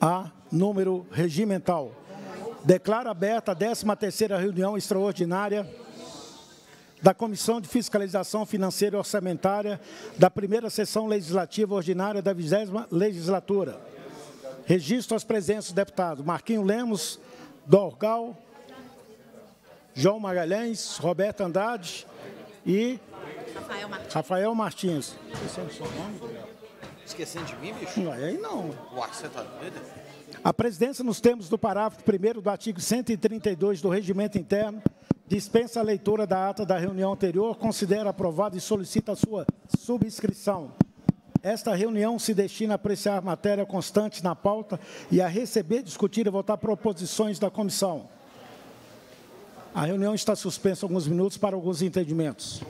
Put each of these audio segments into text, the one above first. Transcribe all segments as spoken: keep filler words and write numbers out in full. A, número regimental. Declaro aberta a décima terceira reunião extraordinária da Comissão de Fiscalização Financeira e Orçamentária da primeira sessão legislativa ordinária da vigésima legislatura. Registro as presenças dos deputados Marquinho Lemos, Doorgal, João Magalhães, Roberto Andrade e Rafael Martins. Rafael Martins. Esquecendo o seu nome? Esquecendo de mim, bicho? Não, aí não. Uai, você tá doido? A presidência, nos termos do parágrafo primeiro do artigo cento e trinta e dois do Regimento Interno, dispensa a leitura da ata da reunião anterior, considera aprovada e solicita a sua subscrição. Esta reunião se destina a apreciar matéria constante na pauta e a receber, discutir e votar proposições da comissão. A reunião está suspensa alguns minutos para alguns entendimentos.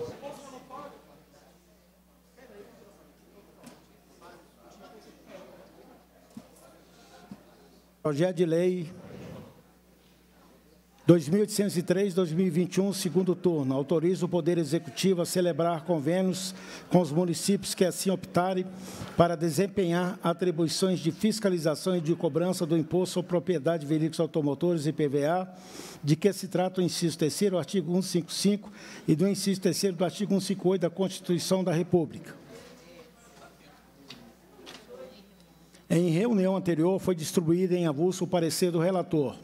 Projeto de Lei dois mil oitocentos e três, dois mil e vinte e um, segundo turno. Autoriza o Poder Executivo a celebrar convênios com os municípios que assim optarem para desempenhar atribuições de fiscalização e de cobrança do imposto sobre propriedade de veículos automotores e I P V A, de que se trata o inciso terceiro do artigo cento e cinquenta e cinco e do inciso terceiro do artigo cento e cinquenta e oito da Constituição da República. Em reunião anterior, foi distribuído em avulso o parecer do relator.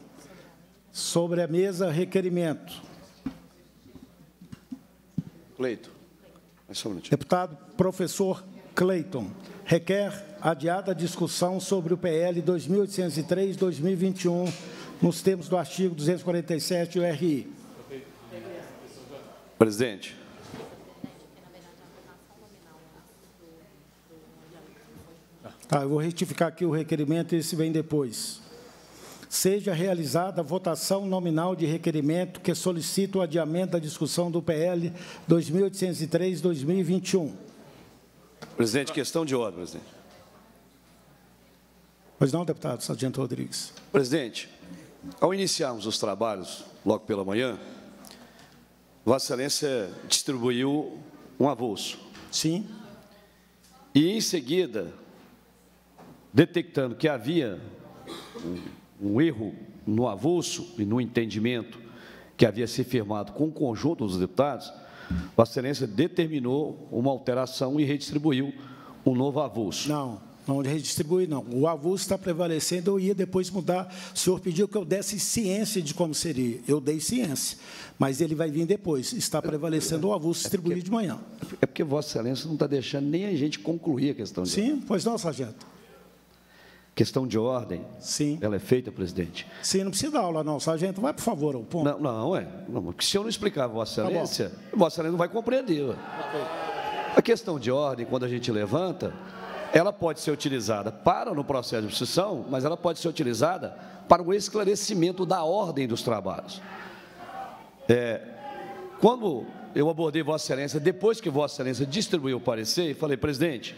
Sobre a mesa, requerimento. Cleiton. Deputado professor Cleiton. Requer adiada a discussão sobre o P L dois mil oitocentos e três, dois mil e vinte e um, nos termos do artigo duzentos e quarenta e sete do R I. Presidente. Tá, eu vou retificar aqui o requerimento e esse vem depois. Seja realizada a votação nominal de requerimento que solicita o adiamento da discussão do P L dois mil oitocentos e três, dois mil e vinte e um. Presidente, questão de ordem, presidente. Pois não, deputado Sargento Rodrigues. Presidente, ao iniciarmos os trabalhos logo pela manhã, Vossa Excelência distribuiu um avulso. Sim. E, em seguida, detectando que havia um, um erro no avulso e no entendimento que havia se firmado com o conjunto dos deputados, Vossa Excelência determinou uma alteração e redistribuiu um novo avulso. Não, não redistribui, não. O avulso está prevalecendo, eu ia depois mudar. O senhor pediu que eu desse ciência de como seria. Eu dei ciência, mas ele vai vir depois. Está prevalecendo o avulso distribuído de manhã. É porque Vossa Excelência não está deixando nem a gente concluir a questão. Sim, pois não, sargento. Questão de ordem, sim. Ela é feita, presidente. Sim, não precisa dar aula, não, sargento. Vai, por favor, ao ponto. Não, não, é. Não, porque se eu não explicar a Vossa Excelência, tá, Vossa Excelência não vai compreender. Ué. A questão de ordem, quando a gente levanta, ela pode ser utilizada para no processo de obstrução, mas ela pode ser utilizada para o esclarecimento da ordem dos trabalhos. É, quando eu abordei Vossa Excelência, depois que Vossa Excelência distribuiu o parecer, eu falei, presidente,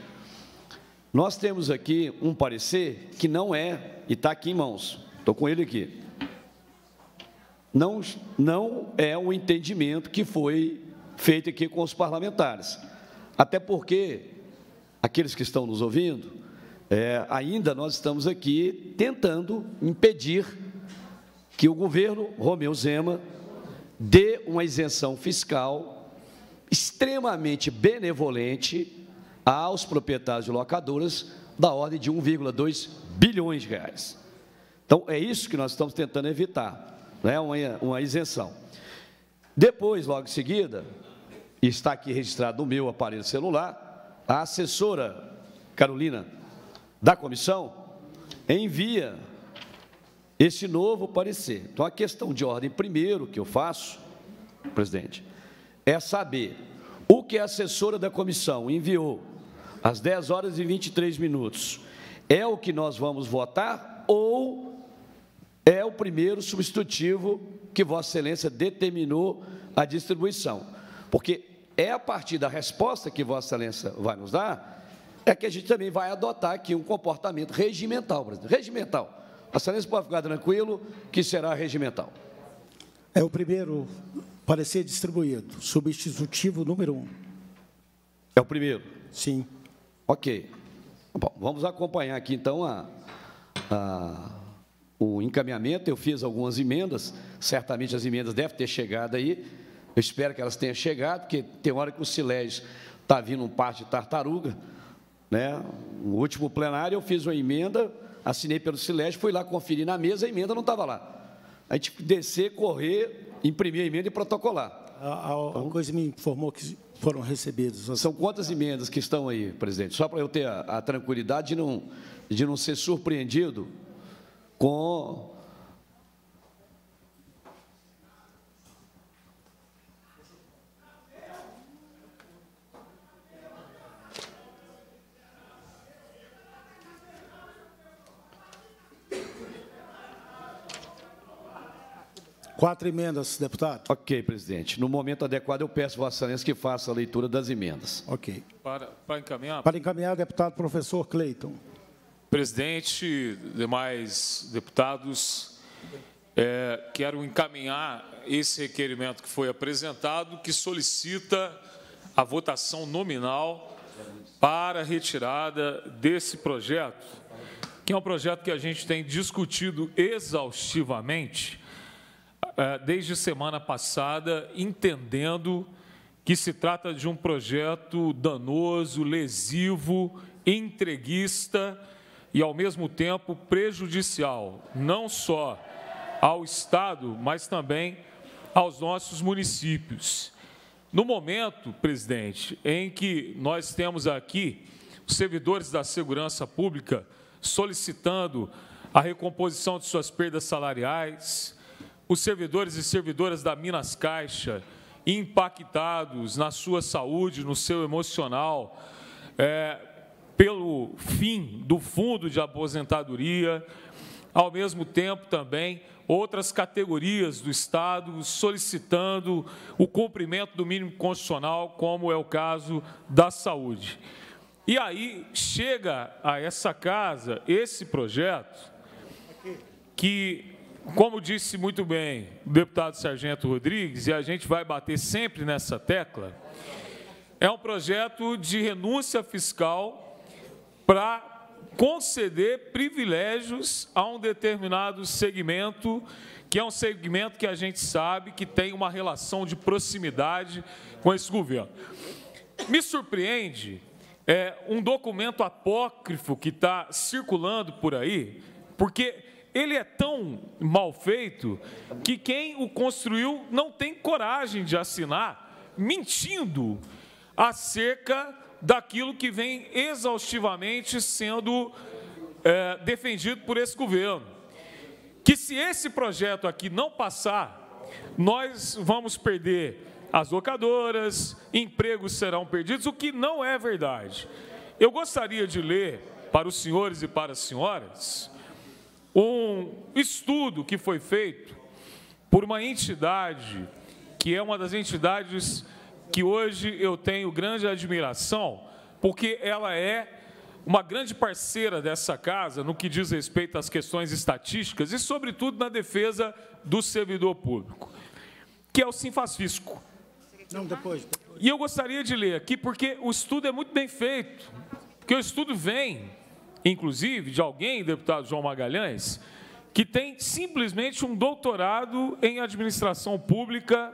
nós temos aqui um parecer que não é, e está aqui em mãos, estou com ele aqui, não, não é o entendimento que foi feito aqui com os parlamentares. Até porque, aqueles que estão nos ouvindo, é, ainda nós estamos aqui tentando impedir que o governo Romeu Zema dê uma isenção fiscal extremamente benevolente aos proprietários de locadoras da ordem de um vírgula dois bilhões de reais. Então, é isso que nós estamos tentando evitar, né? uma, uma isenção. Depois, logo em seguida, está aqui registrado no meu aparelho celular, a assessora Carolina da comissão envia esse novo parecer. Então, a questão de ordem primeiro que eu faço, presidente, é saber o que a assessora da comissão enviou às dez horas e vinte e três minutos é o que nós vamos votar ou é o primeiro substitutivo que Vossa Excelência determinou a distribuição? Porque é a partir da resposta que Vossa Excelência vai nos dar é que a gente também vai adotar aqui um comportamento regimental, presidente. Regimental. Vossa Excelência pode ficar tranquilo que será regimental. É o primeiro parecer distribuído. Substitutivo número um. É o primeiro? Sim. Ok. Bom, vamos acompanhar aqui, então, a, a, o encaminhamento, eu fiz algumas emendas, certamente as emendas devem ter chegado aí, eu espero que elas tenham chegado, porque tem hora que o Silésio está vindo um par de tartaruga, né? No último plenário eu fiz uma emenda, assinei pelo Silésio, fui lá conferir na mesa, a emenda não estava lá. A gente descer, correr, imprimir a emenda e protocolar. A, a, então, a coisa me informou que foram recebidas. São quantas emendas que estão aí, presidente? Só para eu ter a, a tranquilidade de não, de não ser surpreendido com... Quatro emendas, deputado. Ok, presidente. No momento adequado, eu peço, Vossa Excelência, que faça a leitura das emendas. Ok. Para, para encaminhar... Para encaminhar, deputado professor Cleiton. Presidente, demais deputados, é, quero encaminhar esse requerimento que foi apresentado, que solicita a votação nominal para retirada desse projeto, que é um projeto que a gente tem discutido exaustivamente desde semana passada, entendendo que se trata de um projeto danoso, lesivo, entreguista e, ao mesmo tempo, prejudicial, não só ao Estado, mas também aos nossos municípios. No momento, presidente, em que nós temos aqui os servidores da segurança pública solicitando a recomposição de suas perdas salariais, os servidores e servidoras da Minas Caixa, impactados na sua saúde, no seu emocional, é, pelo fim do fundo de aposentadoria, ao mesmo tempo também outras categorias do Estado solicitando o cumprimento do mínimo constitucional, como é o caso da saúde. E aí chega a essa casa esse projeto que... Como disse muito bem o deputado Sargento Rodrigues, e a gente vai bater sempre nessa tecla, é um projeto de renúncia fiscal para conceder privilégios a um determinado segmento, que é um segmento que a gente sabe que tem uma relação de proximidade com esse governo. Me surpreende é, um documento apócrifo que está circulando por aí, porque... ele é tão mal feito que quem o construiu não tem coragem de assinar, mentindo acerca daquilo que vem exaustivamente sendo é, defendido por esse governo. Que se esse projeto aqui não passar, nós vamos perder as locadoras, empregos serão perdidos, o que não é verdade. Eu gostaria de ler para os senhores e para as senhoras... um estudo que foi feito por uma entidade, que é uma das entidades que hoje eu tenho grande admiração, porque ela é uma grande parceira dessa casa no que diz respeito às questões estatísticas e, sobretudo, na defesa do servidor público, que é o Sinfascisco. Não, depois, depois. E eu gostaria de ler aqui, porque o estudo é muito bem feito, porque o estudo vem... inclusive de alguém, deputado João Magalhães, que tem simplesmente um doutorado em administração pública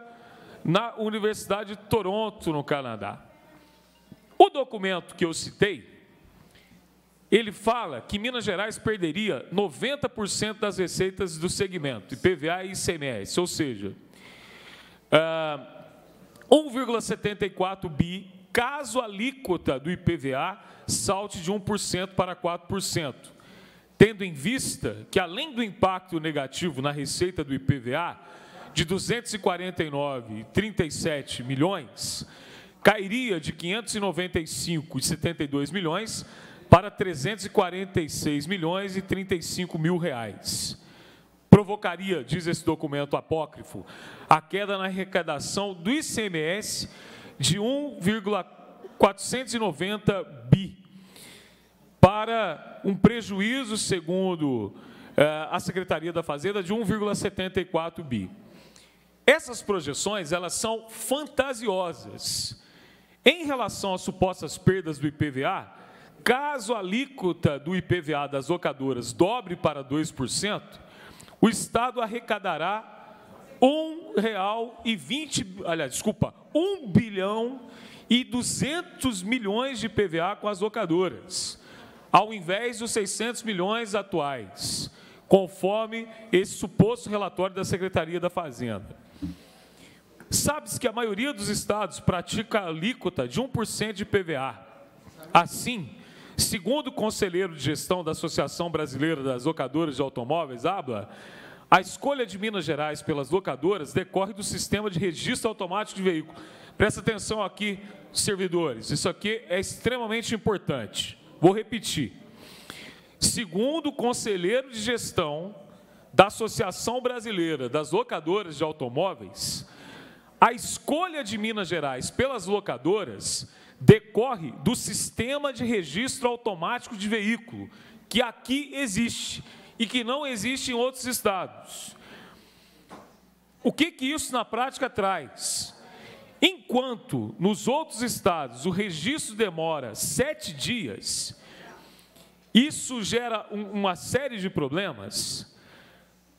na Universidade de Toronto, no Canadá. O documento que eu citei, ele fala que Minas Gerais perderia noventa por cento das receitas do segmento, I P V A e I C M S, ou seja, um vírgula setenta e quatro bi, caso a alíquota do I P V A salte de um por cento para quatro por cento, tendo em vista que, além do impacto negativo na receita do I P V A, de duzentos e quarenta e nove vírgula trinta e sete milhões, cairia de quinhentos e noventa e cinco vírgula setenta e dois milhões para trezentos e quarenta e seis milhões e trinta e cinco mil reais. Provocaria, diz esse documento apócrifo, a queda na arrecadação do I C M S de um vírgula quatrocentos e noventa bi, para um prejuízo, segundo eh, a Secretaria da Fazenda, de um vírgula setenta e quatro bi. Essas projeções, elas são fantasiosas. Em relação às supostas perdas do I P V A, Caso a alíquota do I P V A das locadoras dobre para dois por cento, o Estado arrecadará um real e vinte, aliás, desculpa, um bilhão e duzentos milhões de I P V A com as locadoras, ao invés dos seiscentos milhões atuais, conforme esse suposto relatório da Secretaria da Fazenda. Sabe-se que a maioria dos estados pratica a alíquota de um por cento de I P V A. Assim, segundo o conselheiro de gestão da Associação Brasileira das Locadoras de Automóveis, ABLA, a escolha de Minas Gerais pelas locadoras decorre do sistema de registro automático de veículo. Presta atenção aqui, servidores, isso aqui é extremamente importante. Vou repetir. Segundo o conselheiro de gestão da Associação Brasileira das Locadoras de Automóveis, a escolha de Minas Gerais pelas locadoras decorre do sistema de registro automático de veículo, que aqui existe e que não existe em outros estados. O que que isso na prática traz? Enquanto nos outros estados o registro demora sete dias, isso gera um, uma série de problemas,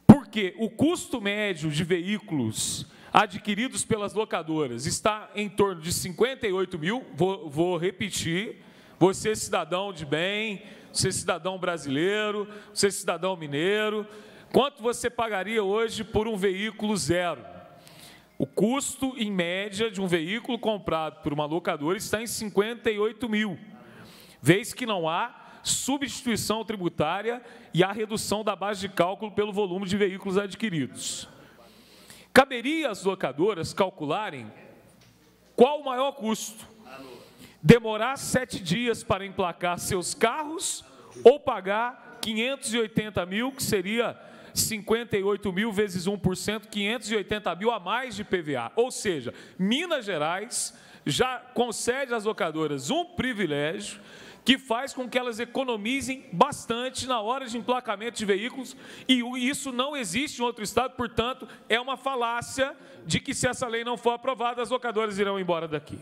porque o custo médio de veículos adquiridos pelas locadoras está em torno de cinquenta e oito mil, vou, vou repetir, você é cidadão de bem, você é cidadão brasileiro, você é cidadão mineiro, quanto você pagaria hoje por um veículo zero? O custo, em média, de um veículo comprado por uma locadora está em cinquenta e oito mil, vez que não há substituição tributária e a redução da base de cálculo pelo volume de veículos adquiridos. Caberia às locadoras calcularem qual o maior custo, demorar sete dias para emplacar seus carros ou pagar quinhentos e oitenta mil, que seria cinquenta e oito mil vezes um por cento, quinhentos e oitenta mil a mais de I P V A. Ou seja, Minas Gerais já concede às locadoras um privilégio que faz com que elas economizem bastante na hora de emplacamento de veículos, e isso não existe em outro estado, portanto, é uma falácia de que, se essa lei não for aprovada, as locadoras irão embora daqui.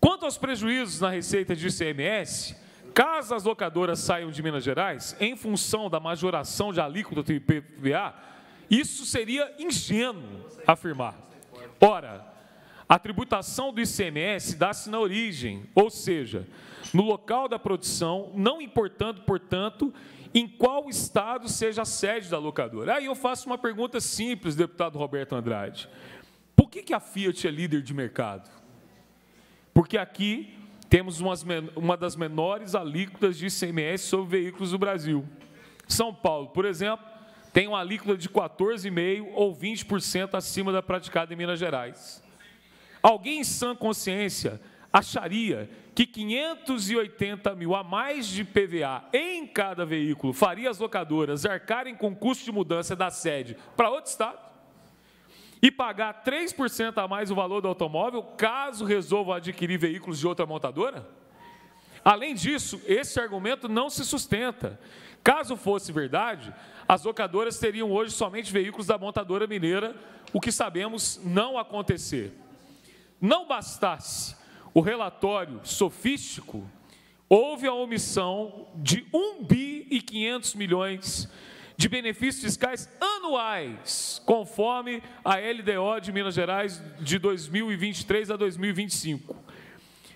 Quanto aos prejuízos na receita de I C M S, caso as locadoras saiam de Minas Gerais, em função da majoração de alíquota do I P V A, isso seria ingênuo afirmar. Ora, a tributação do I C M S dá-se na origem, ou seja, no local da produção, não importando, portanto, em qual estado seja a sede da locadora. Aí eu faço uma pergunta simples, deputado Roberto Andrade. Por que que a Fiat é líder de mercado? Porque aqui temos umas, uma das menores alíquotas de I C M S sobre veículos do Brasil. São Paulo, por exemplo, tem uma alíquota de quatorze vírgula cinco por cento ou vinte por cento acima da praticada em Minas Gerais. Alguém em sã consciência acharia que quinhentos e oitenta mil a mais de I P V A em cada veículo faria as locadoras arcarem com o custo de mudança da sede para outro estado e pagar três por cento a mais o valor do automóvel, caso resolvam adquirir veículos de outra montadora? Além disso, esse argumento não se sustenta. Caso fosse verdade, as locadoras teriam hoje somente veículos da montadora mineira, o que sabemos não acontecer. Não bastasse o relatório sofístico, houve a omissão de um bilhão e quinhentos milhões de benefícios fiscais anuais, conforme a L D O de Minas Gerais de dois mil e vinte e três a dois mil e vinte e cinco.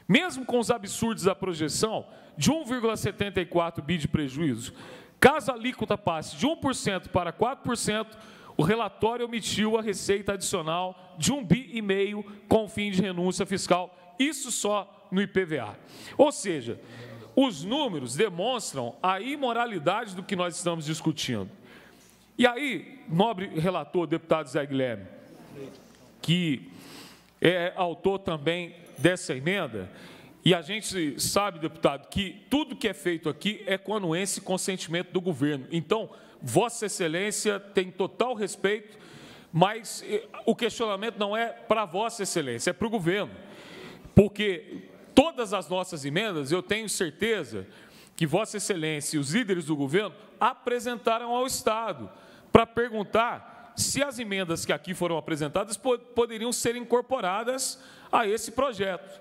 Mesmo com os absurdos da projeção de um vírgula setenta e quatro bi de prejuízo, caso a alíquota passe de um por cento para quatro por cento, o relatório omitiu a receita adicional de um bi e meio com fim de renúncia fiscal, isso só no I P V A. Ou seja, os números demonstram a imoralidade do que nós estamos discutindo. E aí, nobre relator, deputado Zé Guilherme, que é autor também dessa emenda, e a gente sabe, deputado, que tudo que é feito aqui é com anuência e consentimento do governo. Então, Vossa Excelência tem total respeito, mas o questionamento não é para Vossa Excelência, é para o governo, porque todas as nossas emendas, eu tenho certeza que Vossa Excelência e os líderes do governo apresentaram ao Estado para perguntar se as emendas que aqui foram apresentadas poderiam ser incorporadas a esse projeto.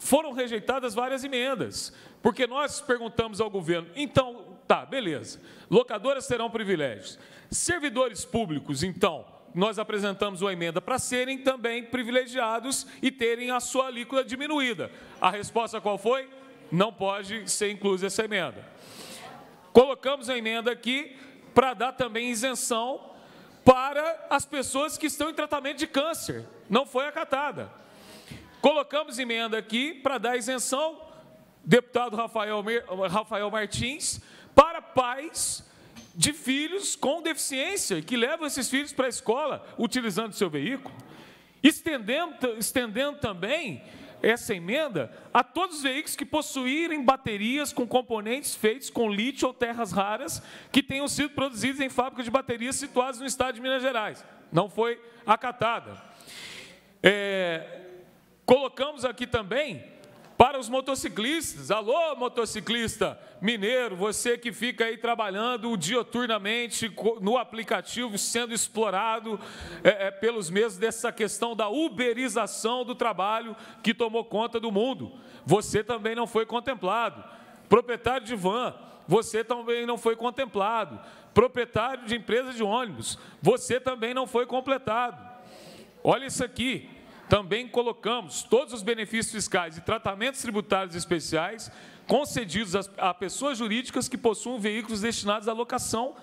foram rejeitadas várias emendas, porque nós perguntamos ao governo, então, tá, beleza, locadoras terão privilégios. Servidores públicos, então, nós apresentamos uma emenda para serem também privilegiados e terem a sua alíquota diminuída. A resposta qual foi? Não pode ser inclusa essa emenda. Colocamos a emenda aqui para dar também isenção para as pessoas que estão em tratamento de câncer. Não foi acatada. Colocamos emenda aqui para dar isenção, deputado Rafael, Rafael Martins, para pais de filhos com deficiência, que levam esses filhos para a escola utilizando o seu veículo. Estendendo, estendendo também essa emenda a todos os veículos que possuírem baterias com componentes feitos com lítio ou terras raras que tenham sido produzidos em fábricas de baterias situadas no estado de Minas Gerais. Não foi acatada. É, colocamos aqui também para os motociclistas. Alô, motociclista mineiro, você que fica aí trabalhando dioturnamente no aplicativo, sendo explorado é, é, pelos mesmos dessa questão da uberização do trabalho que tomou conta do mundo. Você também não foi contemplado. Proprietário de van, você também não foi contemplado. Proprietário de empresa de ônibus, você também não foi completado. Olha isso aqui. Também colocamos todos os benefícios fiscais e tratamentos tributários especiais concedidos a pessoas jurídicas que possuam veículos destinados à locação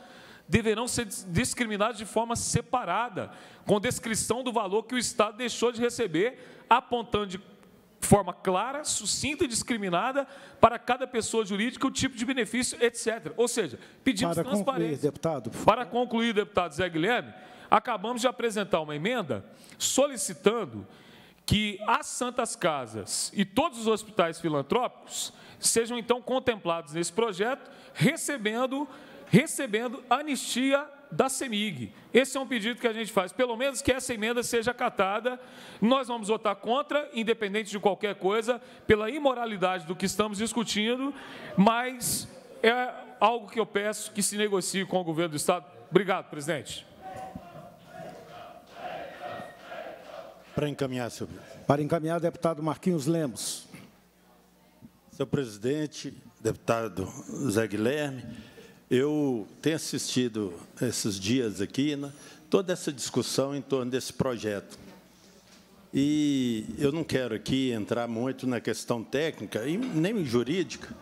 deverão ser discriminados de forma separada, com descrição do valor que o Estado deixou de receber, apontando de forma clara, sucinta e discriminada para cada pessoa jurídica o tipo de benefício, etcétera. Ou seja, pedimos para transparência. Concluir, deputado, para concluir, deputado Zé Guilherme, acabamos de apresentar uma emenda solicitando que as Santas Casas e todos os hospitais filantrópicos sejam, então, contemplados nesse projeto, recebendo, recebendo anistia da CEMIG. Esse é um pedido que a gente faz, pelo menos que essa emenda seja acatada. Nós vamos votar contra, independente de qualquer coisa, pela imoralidade do que estamos discutindo, mas é algo que eu peço que se negocie com o governo do Estado. Obrigado, presidente. Para encaminhar, senhor presidente. Para encaminhar, deputado Marquinhos Lemos. Senhor presidente, deputado Zé Guilherme, eu tenho assistido esses dias aqui, né, toda essa discussão em torno desse projeto. E eu não quero aqui entrar muito na questão técnica, e nem jurídica,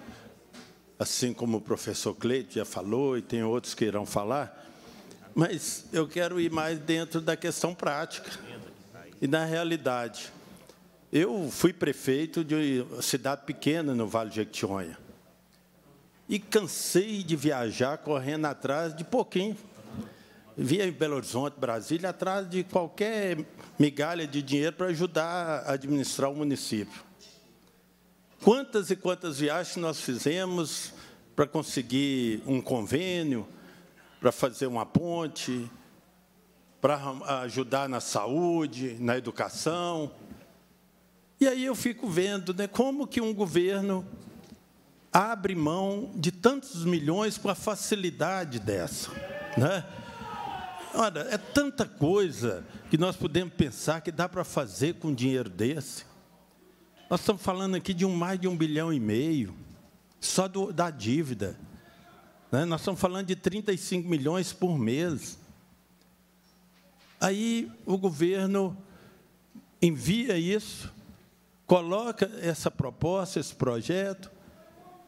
assim como o professor Cleiton já falou e tem outros que irão falar, mas eu quero ir mais dentro da questão prática. E, na realidade, eu fui prefeito de uma cidade pequena no Vale de Jequitinhonha e cansei de viajar correndo atrás de pouquinho. Via em Belo Horizonte, Brasília, atrás de qualquer migalha de dinheiro para ajudar a administrar o município. Quantas e quantas viagens nós fizemos para conseguir um convênio, para fazer uma ponte, para ajudar na saúde, na educação. E aí eu fico vendo, né, como que um governo abre mão de tantos milhões com a facilidade dessa, né? Olha, é tanta coisa que nós podemos pensar que dá para fazer com um dinheiro desse. Nós estamos falando aqui de um, mais de um bilhão e meio, só do, da dívida, né? Nós estamos falando de trinta e cinco milhões por mês. Aí o governo envia isso, coloca essa proposta, esse projeto,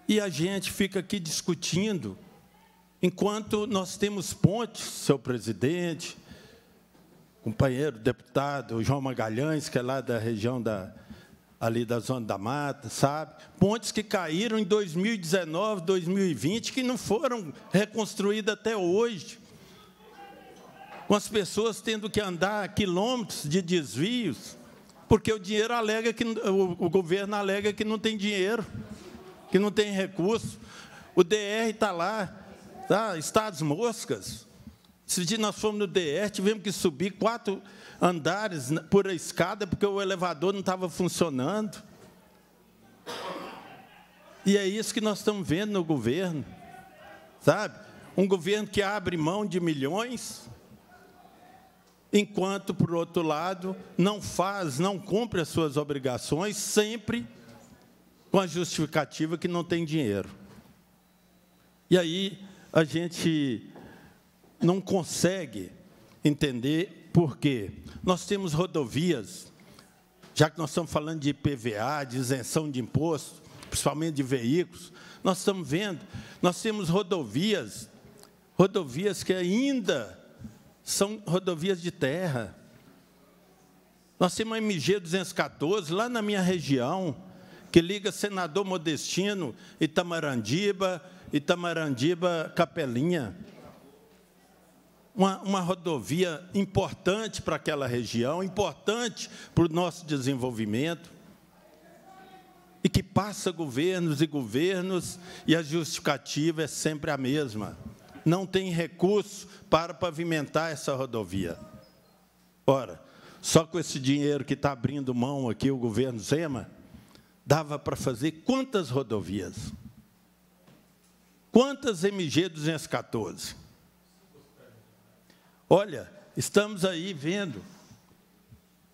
e a gente fica aqui discutindo, enquanto nós temos pontes, seu presidente, companheiro deputado João Magalhães, que é lá da região da, ali da Zona da Mata, sabe? Pontes que caíram em dois mil e dezenove, dois mil e vinte, que não foram reconstruídas até hoje, com as pessoas tendo que andar quilômetros de desvios, porque o dinheiro alega que o governo alega que não tem dinheiro, que não tem recurso. O D R está lá, tá? Estados moscas. Esse dia nós fomos no D R, tivemos que subir quatro andares por a escada, porque o elevador não estava funcionando. E é isso que nós estamos vendo no governo, sabe? Um governo que abre mão de milhões, enquanto, por outro lado, não faz, não cumpre as suas obrigações, sempre com a justificativa que não tem dinheiro. E aí a gente não consegue entender por quê. Nós temos rodovias, já que nós estamos falando de I P V A, de isenção de imposto, principalmente de veículos, nós estamos vendo, nós temos rodovias, rodovias que ainda são rodovias de terra. Nós temos a M G duzentos e catorze, lá na minha região, que liga Senador Modestino, Itamarandiba, Itamarandiba, Capelinha. Uma, uma rodovia importante para aquela região, importante para o nosso desenvolvimento, e que passa governos e governos, e a justificativa é sempre a mesma. Não tem recurso para pavimentar essa rodovia. Ora, só com esse dinheiro que está abrindo mão aqui o governo Zema, dava para fazer quantas rodovias? Quantas M G duzentos e catorze? Olha, estamos aí vendo.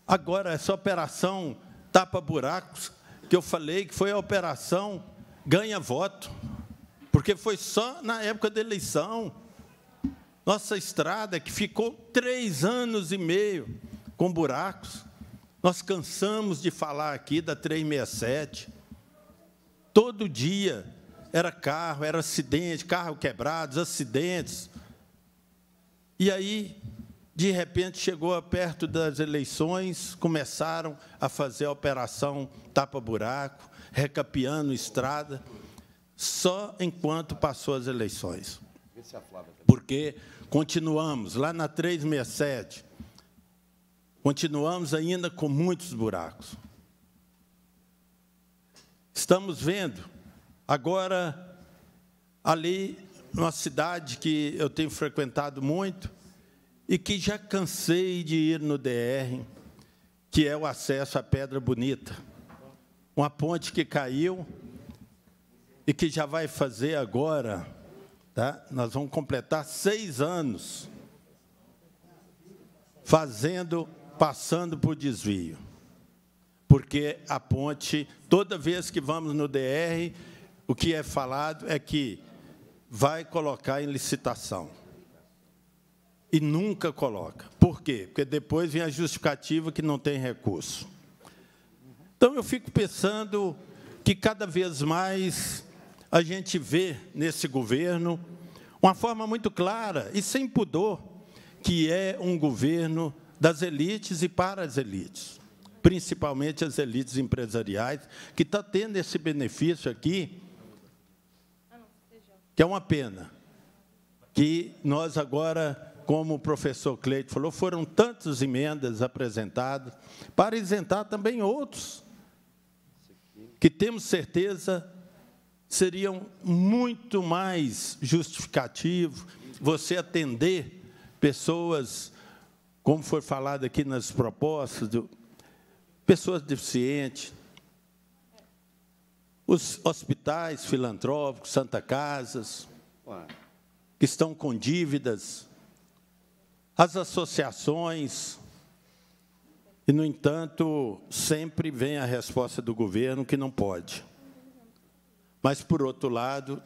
Agora, essa operação tapa-buracos, que eu falei que foi a operação ganha-voto, porque foi só na época da eleição. Nossa estrada, que ficou três anos e meio com buracos. Nós cansamos de falar aqui da três sessenta e sete. Todo dia era carro, era acidente, carro quebrados, acidentes. E aí, de repente, chegou perto das eleições, começaram a fazer a operação tapa-buraco, recapeando estrada, só enquanto passou as eleições. Porque continuamos, lá na três sessenta e sete, continuamos ainda com muitos buracos. Estamos vendo, agora, ali, uma cidade que eu tenho frequentado muito e que já cansei de ir no D R, que é o acesso à Pedra Bonita. Uma ponte que caiu e que já vai fazer agora, tá? Nós vamos completar seis anos fazendo, passando por desvio. Porque a ponte, toda vez que vamos no D R, o que é falado é que vai colocar em licitação. E nunca coloca. Por quê? Porque depois vem a justificativa que não tem recurso. Então, eu fico pensando que, cada vez mais, a gente vê nesse governo uma forma muito clara e sem pudor que é um governo das elites e para as elites, principalmente as elites empresariais, que está tendo esse benefício aqui, que é uma pena, que nós agora, como o professor Cleiton falou, foram tantas emendas apresentadas para isentar também outros, que temos certeza seriam muito mais justificativos você atender pessoas, como foi falado aqui nas propostas, do, pessoas deficientes, os hospitais filantrópicos, Santa Casas, que estão com dívidas, as associações, e, no entanto, sempre vem a resposta do governo que não pode. Mas, por outro lado,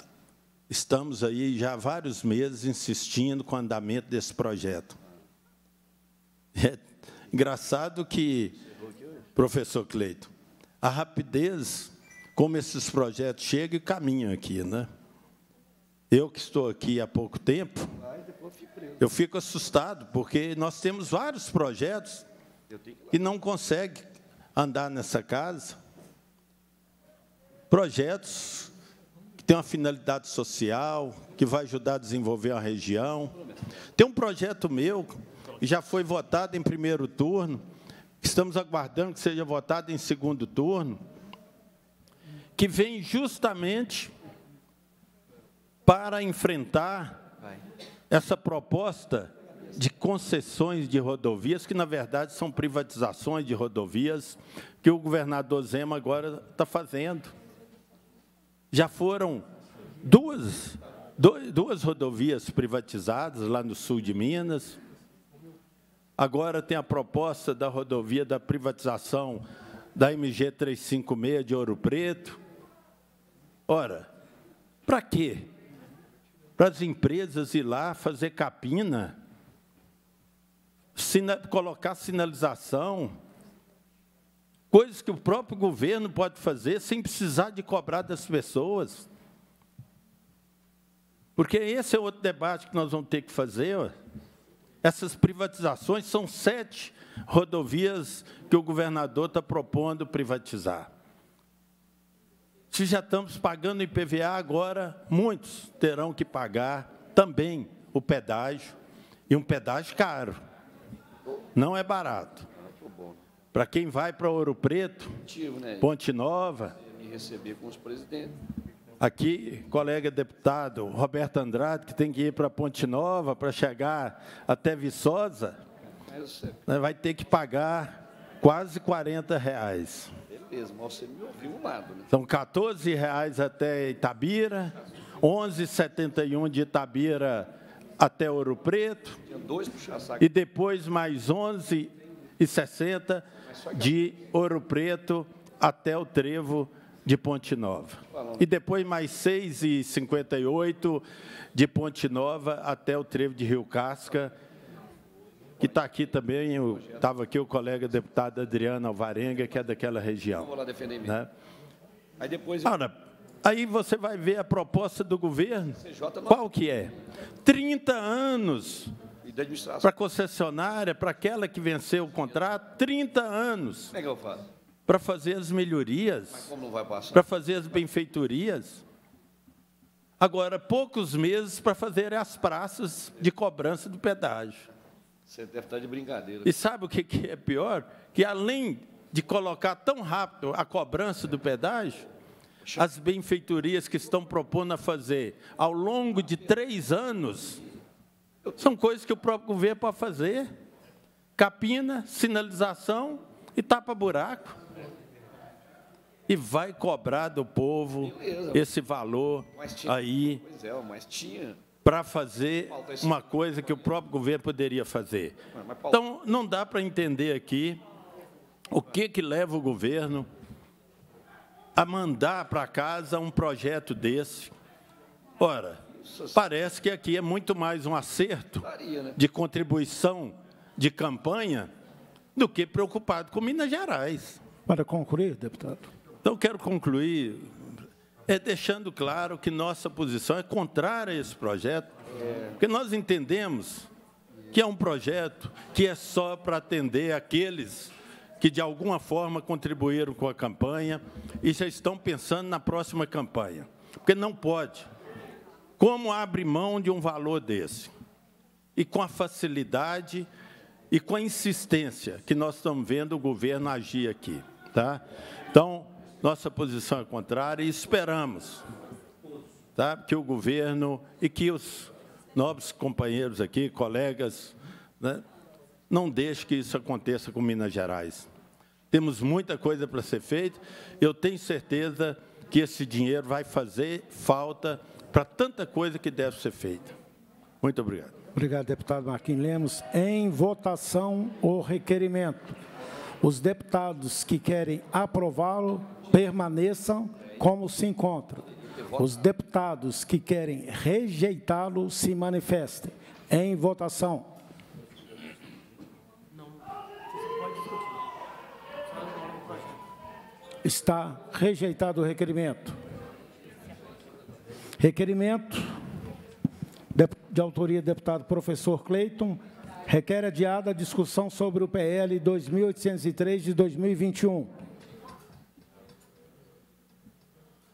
estamos aí já há vários meses insistindo com o andamento desse projeto. É engraçado que, professor Cleiton, a rapidez como esses projetos chegam e caminham aqui, né? Eu que estou aqui há pouco tempo, eu fico assustado, porque nós temos vários projetos que não conseguem andar nessa casa, projetos que têm uma finalidade social, que vai ajudar a desenvolver a região. Tem um projeto meu, que já foi votado em primeiro turno, que estamos aguardando que seja votado em segundo turno, que vem justamente para enfrentar essa proposta de concessões de rodovias, que, na verdade, são privatizações de rodovias, que o governador Zema agora está fazendo. Já foram duas, dois, duas rodovias privatizadas lá no sul de Minas. Agora tem a proposta da rodovia da privatização da M G trezentos e cinquenta e seis de Ouro Preto. Ora, para quê? Para as empresas ir lá fazer capina, sina- colocar sinalização, coisas que o próprio governo pode fazer sem precisar de cobrar das pessoas. Porque esse é outro debate que nós vamos ter que fazer. Ó. Essas privatizações são sete rodovias que o governador está propondo privatizar. Se já estamos pagando I P V A agora, muitos terão que pagar também o pedágio, e um pedágio caro, não é barato. Para quem vai para Ouro Preto, Ponte Nova... Aqui, colega deputado Roberto Andrade, que tem que ir para Ponte Nova para chegar até Viçosa, vai ter que pagar quase quarenta reais. Beleza, mas você me ouviu um lado, né? São quatorze reais até Itabira, onze reais e setenta e um centavos de Itabira até Ouro Preto, e depois mais onze reais e sessenta centavos de Ouro Preto até o trevo de Ponte Nova. E depois mais seis reais e cinquenta e oito centavos de Ponte Nova até o trevo de Rio Casca, que está aqui também, estava aqui o colega deputado Adriano Alvarenga, que é daquela região. Vou lá defender mesmo. Né? Aí, depois... Ora, aí você vai ver a proposta do governo, qual que é? trinta anos para a concessionária, para aquela que venceu o contrato, trinta anos. Como é que eu faço? Para fazer as melhorias, para fazer as benfeitorias. Agora, poucos meses para fazer as praças de cobrança do pedágio. Você deve estar de brincadeira. E sabe o que é pior? Que, além de colocar tão rápido a cobrança do pedágio, as benfeitorias que estão propondo a fazer ao longo de três anos são coisas que o próprio governo pode fazer. Capina, sinalização e tapa-buraco. E vai cobrar do povo esse valor aí para fazer uma coisa que o próprio governo poderia fazer. Então, não dá para entender aqui o que, que leva o governo a mandar para casa um projeto desse. Ora, parece que aqui é muito mais um acerto de contribuição de campanha do que preocupado com Minas Gerais. Para concluir, deputado. Então, quero concluir... é deixando claro que nossa posição é contrária a esse projeto, porque nós entendemos que é um projeto que é só para atender aqueles que, de alguma forma, contribuíram com a campanha e já estão pensando na próxima campanha, porque não pode. Como abre mão de um valor desse? E com a facilidade e com a insistência que nós estamos vendo o governo agir aqui. Tá? Então, nossa posição é contrária e esperamos, tá, que o governo e que os nobres companheiros aqui, colegas, né, não deixem que isso aconteça com Minas Gerais. Temos muita coisa para ser feita. Eu tenho certeza que esse dinheiro vai fazer falta para tanta coisa que deve ser feita. Muito obrigado. Obrigado, deputado Marquinhos Lemos. Em votação, o requerimento. Os deputados que querem aprová-lo permaneçam como se encontram. Os deputados que querem rejeitá-lo se manifestem. Em votação. Está rejeitado o requerimento. Requerimento de autoria do deputado professor Cleiton. Requer adiada a discussão sobre o P L dois mil oitocentos e três de dois mil e vinte e um.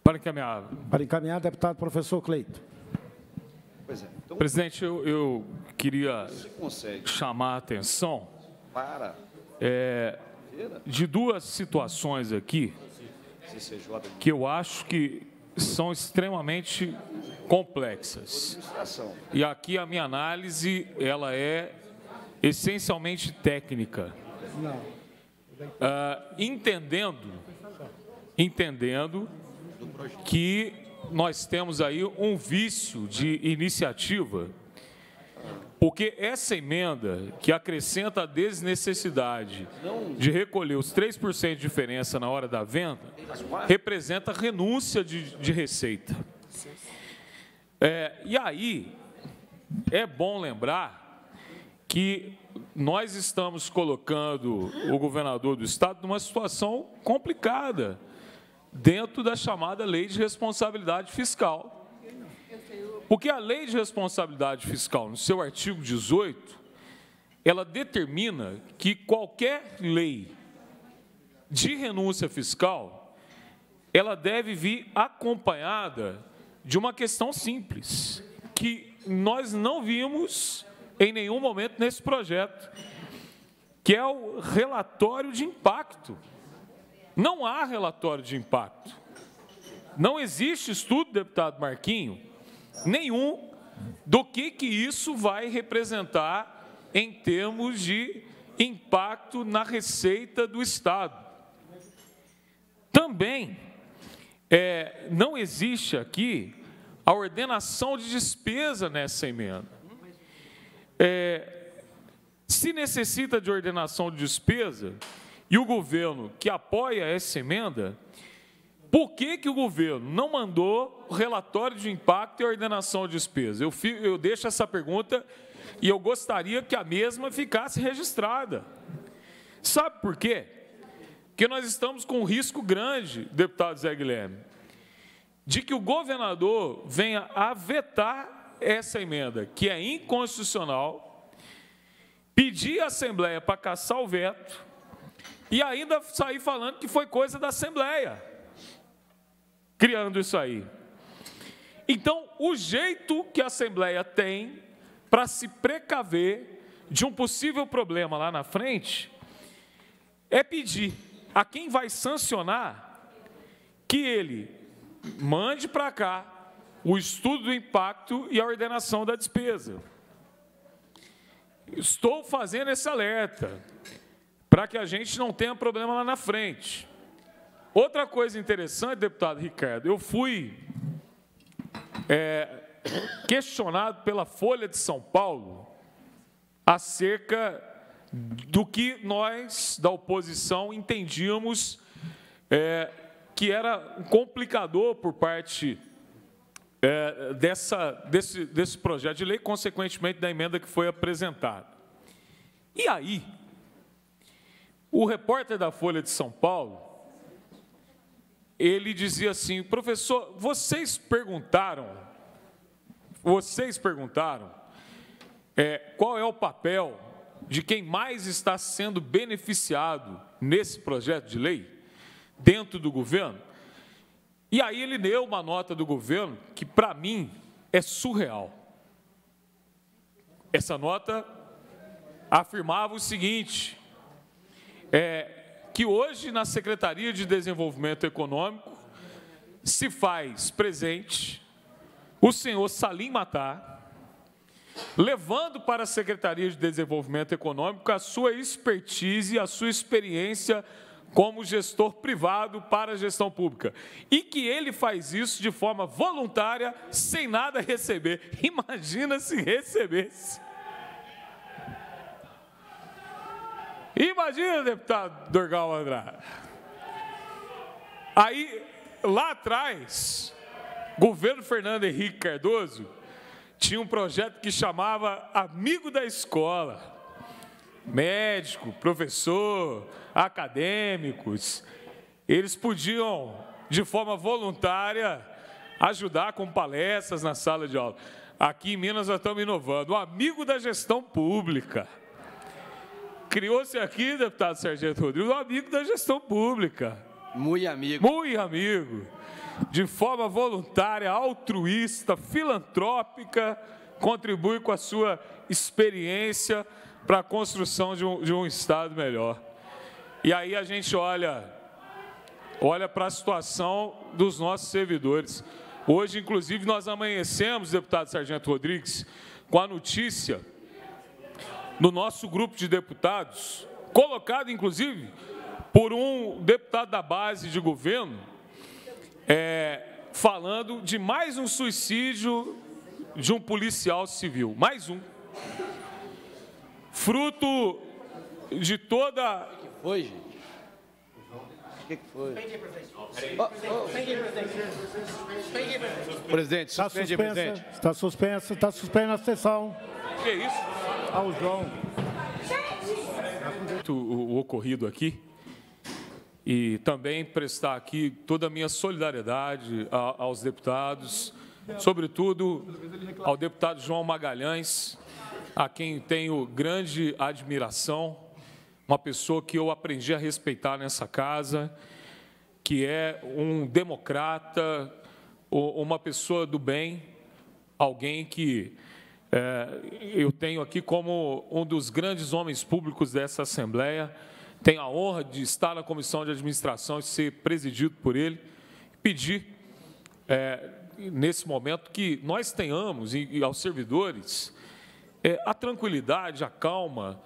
Para encaminhar. Para encaminhar, deputado professor Cleiton. Pois é, então... Presidente, eu, eu queria chamar a atenção para... é, de duas situações aqui que eu acho que são extremamente complexas. E aqui a minha análise ela é essencialmente técnica. Ah, entendendo, entendendo que nós temos aí um vício de iniciativa Porque essa emenda, que acrescenta a desnecessidade de recolher os três por cento de diferença na hora da venda, representa renúncia de, de receita. É, e aí, é bom lembrar que nós estamos colocando o governador do Estado numa situação complicada, dentro da chamada Lei de Responsabilidade Fiscal. Porque a Lei de Responsabilidade Fiscal, no seu artigo dezoito, ela determina que qualquer lei de renúncia fiscal, ela deve vir acompanhada de uma questão simples, que nós não vimos em nenhum momento nesse projeto, que é o relatório de impacto. Não há relatório de impacto. Não existe estudo, deputado Marquinho, nenhum do que, que isso vai representar em termos de impacto na receita do Estado. Também é, não existe aqui a ordenação de despesa nessa emenda. É, se necessita de ordenação de despesa, e o governo que apoia essa emenda, por que, que o governo não mandou relatório de impacto e ordenação de despesa? Eu, fico, eu deixo essa pergunta e eu gostaria que a mesma ficasse registrada. Sabe por quê? Porque nós estamos com um risco grande, deputado Zé Guilherme, de que o governador venha a vetar essa emenda, que é inconstitucional, pedir à Assembleia para cassar o veto e ainda sair falando que foi coisa da Assembleia, criando isso aí. Então, o jeito que a Assembleia tem para se precaver de um possível problema lá na frente é pedir a quem vai sancionar que ele mande para cá o estudo do impacto e a ordenação da despesa. Estou fazendo esse alerta para que a gente não tenha problema lá na frente. Outra coisa interessante, deputado Ricardo, eu fui é, questionado pela Folha de São Paulo acerca do que nós, da oposição, entendíamos é, que era um complicador por parte É, dessa, desse, desse projeto de lei, consequentemente da emenda que foi apresentada. E aí, o repórter da Folha de São Paulo, ele dizia assim: professor, vocês perguntaram, vocês perguntaram é, qual é o papel de quem mais está sendo beneficiado nesse projeto de lei dentro do governo? E aí ele deu uma nota do governo que, para mim, é surreal. Essa nota afirmava o seguinte, é, que hoje na Secretaria de Desenvolvimento Econômico se faz presente o senhor Salim Matar, levando para a Secretaria de Desenvolvimento Econômico a sua expertise, a sua experiência como gestor privado para a gestão pública, e que ele faz isso de forma voluntária, sem nada receber. Imagina se recebesse. Imagina, deputado Doorgal Andrada. Aí, lá atrás, governo Fernando Henrique Cardoso tinha um projeto que chamava Amigo da Escola. Médico, professor, acadêmicos, eles podiam, de forma voluntária, ajudar com palestras na sala de aula. Aqui em Minas nós estamos inovando. O Amigo da Gestão Pública. Criou-se aqui, deputado Sargento Rodrigues, o Amigo da Gestão Pública. Muito amigo. Muito amigo. De forma voluntária, altruísta, filantrópica, contribui com a sua experiência para a construção de um, de um Estado melhor. E aí a gente olha, olha para a situação dos nossos servidores. Hoje, inclusive, nós amanhecemos, deputado Sargento Rodrigues, com a notícia no nosso grupo de deputados, colocado, inclusive, por um deputado da base de governo, é, falando de mais um suicídio de um policial civil. Mais um. fruto de toda... O que foi, gente? O que foi? Presidente, está suspensa, está suspensa, está suspensa a sessão. O que é isso? Ao João. O, o ocorrido aqui. E também prestar aqui toda a minha solidariedade a, aos deputados, sobretudo ao deputado João Magalhães, a quem tenho grande admiração, uma pessoa que eu aprendi a respeitar nessa casa, que é um democrata, uma pessoa do bem, alguém que é, eu tenho aqui como um dos grandes homens públicos dessa Assembleia. Tenho a honra de estar na Comissão de Administração e ser presidido por ele. Pedir, é, nesse momento, que nós tenhamos, e, e aos servidores, é, a tranquilidade, a calma,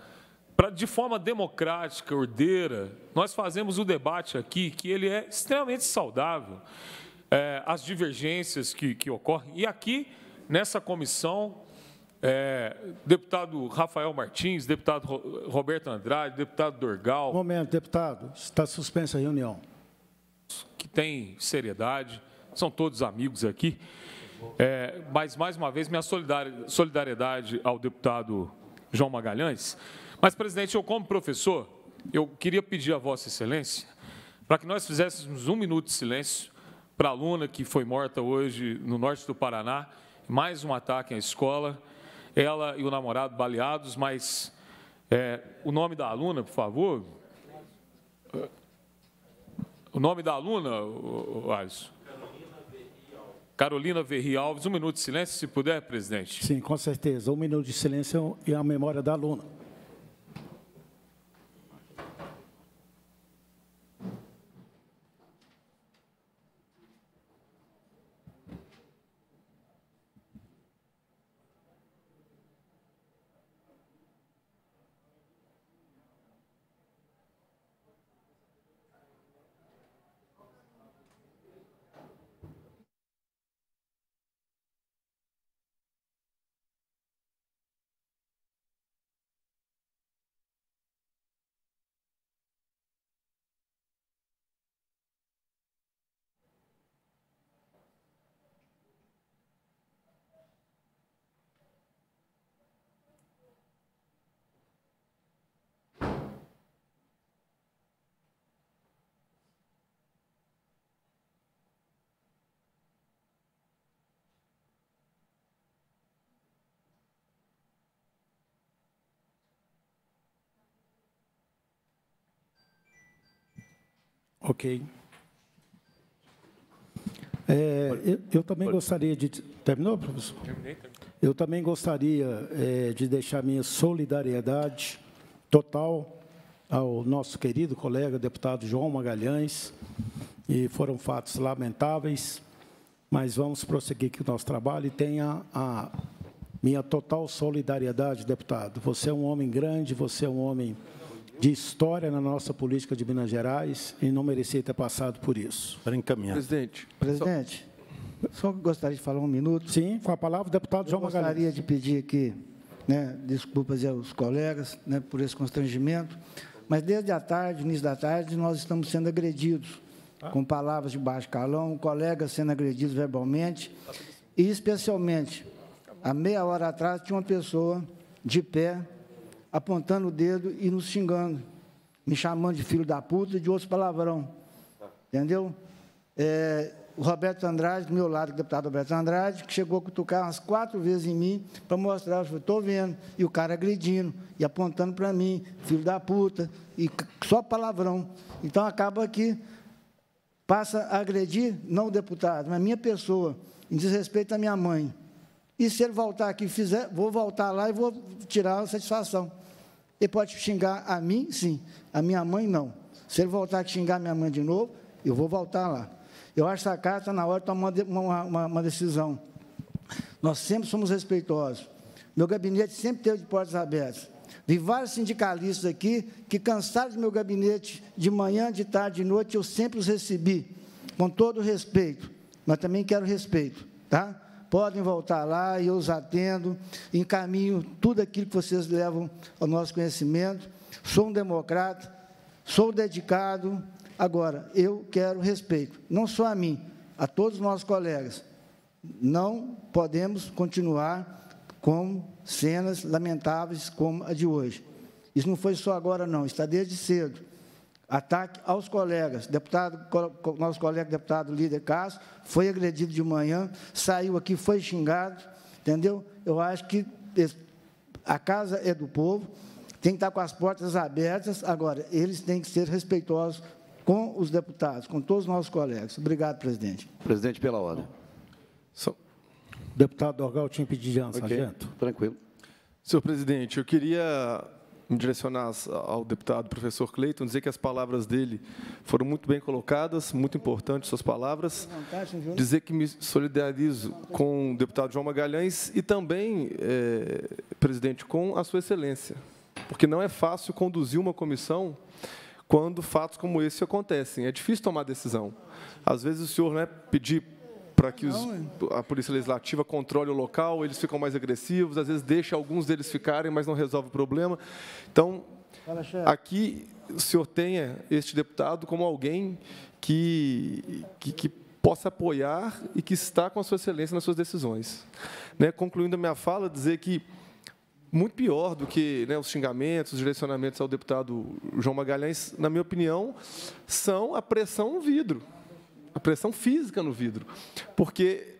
para, de forma democrática, ordeira, nós fazemos o debate aqui, que ele é extremamente saudável, é, as divergências que, que ocorrem. E aqui, nessa comissão... É, deputado Rafael Martins, deputado Roberto Andrade, deputado Doorgal... Momento, deputado. Está suspensa a reunião. Que tem seriedade, são todos amigos aqui. É, mas, mais uma vez, minha solidariedade ao deputado João Magalhães. Mas, presidente, eu, como professor, eu queria pedir a Vossa Excelência para que nós fizéssemos um minuto de silêncio para a aluna que foi morta hoje no norte do Paraná, mais um ataque à escola... Ela e o namorado baleados, mas é, o nome da aluna, por favor. O nome da aluna, Alisson? Carolina Verri Alves. Um minuto de silêncio, se puder, presidente. Sim, com certeza. Um minuto de silêncio e a memória da aluna. Ok. É, eu, eu também gostaria de... Terminou, professor? Terminei, terminei. Eu também gostaria é, de deixar minha solidariedade total ao nosso querido colega, deputado João Magalhães, e foram fatos lamentáveis, mas vamos prosseguir aqui o nosso trabalho e tenha a minha total solidariedade, deputado. Você é um homem grande, você é um homem... de história na nossa política de Minas Gerais e não merecia ter passado por isso. Para encaminhar. Presidente. Presidente, só, só gostaria de falar um minuto. Sim, com a palavra o deputado João Magalhães. Gostaria de pedir aqui, né, desculpas aos colegas, né, por esse constrangimento, mas desde a tarde, início da tarde, nós estamos sendo agredidos, ah. com palavras de baixo calão, colegas sendo agredidos verbalmente, e especialmente, há meia hora atrás, tinha uma pessoa de pé, apontando o dedo e nos xingando, me chamando de filho da puta e de outros palavrão, entendeu? É, o Roberto Andrade, do meu lado, o deputado Roberto Andrade, que chegou a cutucar umas quatro vezes em mim para mostrar, eu falei, estou vendo, e o cara agredindo, e apontando para mim, filho da puta, e só palavrão. Então, acaba que passa a agredir, não o deputado, mas a minha pessoa, em desrespeito à minha mãe. E se ele voltar aqui e fizer, vou voltar lá e vou tirar a satisfação. Ele pode xingar a mim, sim, a minha mãe, não. Se ele voltar aqui e xingar a minha mãe de novo, eu vou voltar lá. Eu acho que essa casa está na hora de tomar uma, uma, uma decisão. Nós sempre somos respeitosos. Meu gabinete sempre teve de portas abertas. Vi vários sindicalistas aqui que cansaram do meu gabinete de manhã, de tarde, de noite, eu sempre os recebi, com todo respeito, mas também quero respeito, tá? podem voltar lá e eu os atendo, encaminho tudo aquilo que vocês levam ao nosso conhecimento. Sou um democrata, sou dedicado. Agora, eu quero respeito, não só a mim, a todos os nossos colegas. Não podemos continuar com cenas lamentáveis como a de hoje. Isso não foi só agora, não, está desde cedo. Ataque aos colegas. Deputado, nosso colega deputado líder Castro foi agredido de manhã, saiu aqui, foi xingado, entendeu? Eu acho que a casa é do povo, tem que estar com as portas abertas. Agora, eles têm que ser respeitosos com os deputados, com todos os nossos colegas. Obrigado, presidente. Presidente, pela ordem. So... Deputado Doorgal tinha pedido de okay. Sargento. Tranquilo. Senhor presidente, eu queria me direcionar ao deputado professor Cleiton, dizer que as palavras dele foram muito bem colocadas, muito importantes suas palavras, dizer que me solidarizo com o deputado João Magalhães e também, é, presidente, com a sua excelência, porque não é fácil conduzir uma comissão quando fatos como esse acontecem. É difícil tomar decisão. Às vezes o senhor, né, pedir para que os, a Polícia Legislativa controle o local, eles ficam mais agressivos, às vezes deixa alguns deles ficarem, mas não resolve o problema. Então, aqui, o senhor tenha este deputado como alguém que, que, que possa apoiar e que está com a sua excelência nas suas decisões. Né, concluindo a minha fala, dizer que muito pior do que, né, os xingamentos, os direcionamentos ao deputado João Magalhães, na minha opinião, são a pressão no vidro. A pressão física no vidro, porque,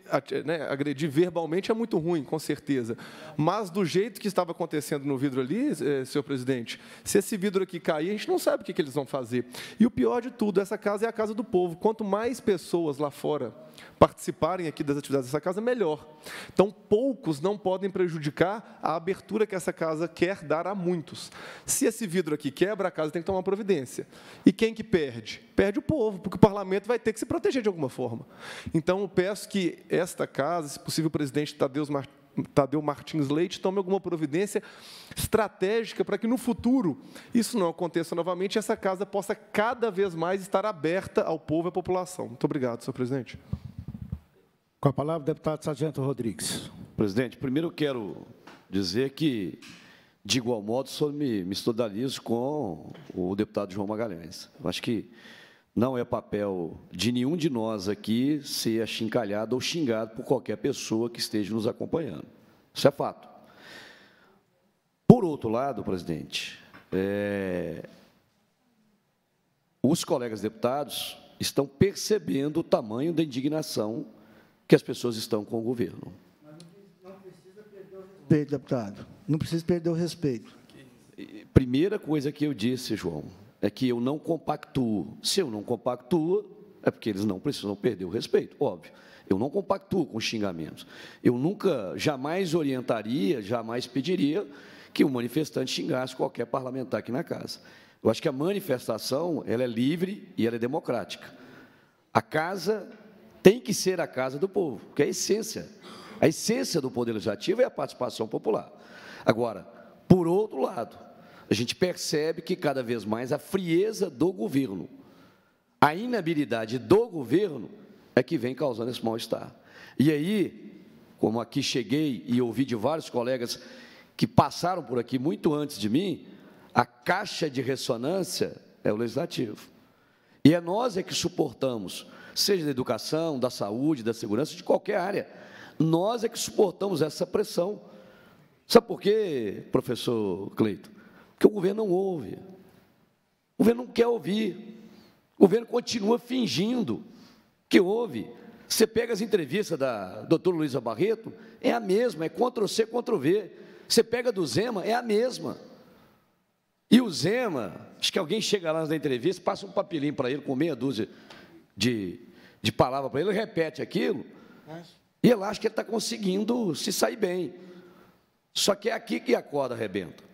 né, agredir verbalmente é muito ruim, com certeza, mas do jeito que estava acontecendo no vidro ali, senhor presidente, se esse vidro aqui cair, a gente não sabe o que eles vão fazer. E o pior de tudo, essa casa é a casa do povo. Quanto mais pessoas lá fora participarem aqui das atividades dessa casa, melhor. Então, poucos não podem prejudicar a abertura que essa casa quer dar a muitos. Se esse vidro aqui quebra, a casa tem que tomar providência. E quem que perde? Perde o povo, porque o parlamento vai ter que se proteger de alguma forma. Então, eu peço que esta casa, se possível, o presidente Tadeu Martins, Tadeu Martins Leite, tome alguma providência estratégica para que, no futuro, isso não aconteça novamente e essa casa possa, cada vez mais, estar aberta ao povo e à população. Muito obrigado, senhor presidente. Com a palavra, o deputado Sargento Rodrigues. Presidente, primeiro eu quero dizer que, de igual modo, só me, me solidarizo com o deputado João Magalhães. Eu acho que não é papel de nenhum de nós aqui ser achincalhado ou xingado por qualquer pessoa que esteja nos acompanhando. Isso é fato. Por outro lado, presidente, é, os colegas deputados estão percebendo o tamanho da indignação que as pessoas estão com o governo. Mas não precisa perder o respeito, deputado. Não precisa perder o respeito. Primeira coisa que eu disse, João, é que eu não compactuo. Se eu não compactuo, é porque eles não precisam perder o respeito, óbvio. Eu não compactuo com xingamentos. Eu nunca, jamais orientaria, jamais pediria que um manifestante xingasse qualquer parlamentar aqui na casa. Eu acho que a manifestação, ela é livre e ela é democrática. A casa tem que ser a casa do povo, que é a essência. A essência do poder legislativo é a participação popular. Agora, por outro lado, a gente percebe que, cada vez mais, a frieza do governo, a inabilidade do governo é que vem causando esse mal-estar. E aí, como aqui cheguei e ouvi de vários colegas que passaram por aqui muito antes de mim, a caixa de ressonância é o legislativo. E é nós é que suportamos, seja da educação, da saúde, da segurança, de qualquer área, nós é que suportamos essa pressão. Sabe por quê, professor Cleiton? Porque o governo não ouve, o governo não quer ouvir, o governo continua fingindo que ouve. Você pega as entrevistas da doutora Luiza Barreto, é a mesma, é Ctrl-C, Ctrl-V. Você pega do Zema, é a mesma. E o Zema, acho que alguém chega lá na entrevista, passa um papelinho para ele com meia dúzia de, de palavras para ele, ele repete aquilo, e ele acha que ele está conseguindo se sair bem. Só que é aqui que a corda arrebenta.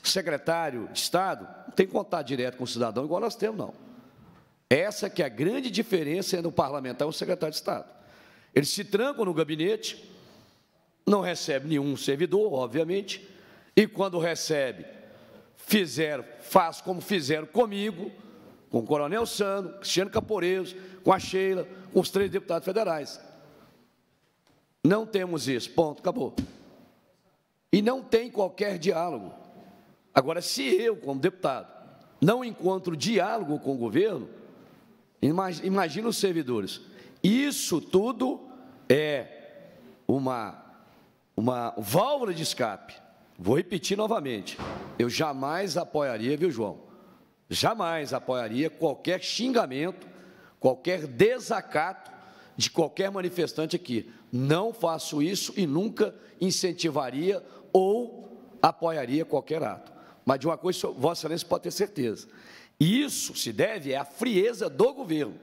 Secretário de Estado não tem contato direto com o cidadão igual nós temos, não. Essa que é a grande diferença entre o parlamentar e o secretário de Estado. Eles se trancam no gabinete, não recebe nenhum servidor, obviamente, e quando recebe, fizeram, faz como fizeram comigo, com o coronel Sano, Cristiano Caporelos, com a Sheila, com os três deputados federais. Não temos isso, ponto, acabou. E não tem qualquer diálogo. Agora, se eu, como deputado, não encontro diálogo com o governo, imagina os servidores. Isso tudo é uma, uma válvula de escape. Vou repetir novamente, eu jamais apoiaria, viu, João? Jamais apoiaria qualquer xingamento, qualquer desacato de qualquer manifestante aqui. Não faço isso e nunca incentivaria ou apoiaria qualquer ato. Mas de uma coisa, Vossa Excelência pode ter certeza. E isso se deve à frieza do governo.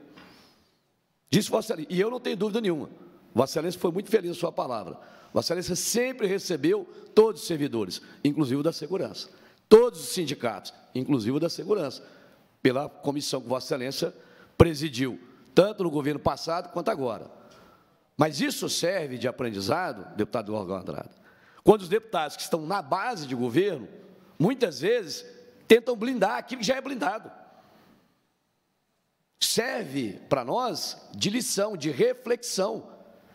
Disse Vossa Excelência, e eu não tenho dúvida nenhuma. Vossa Excelência foi muito feliz na sua palavra. Vossa Excelência sempre recebeu todos os servidores, inclusive o da segurança. Todos os sindicatos, inclusive o da segurança, pela comissão que Vossa Excelência presidiu, tanto no governo passado quanto agora. Mas isso serve de aprendizado, deputado Doorgal Andrada, quando os deputados que estão na base de governo, muitas vezes, tentam blindar aquilo que já é blindado. Serve para nós de lição, de reflexão.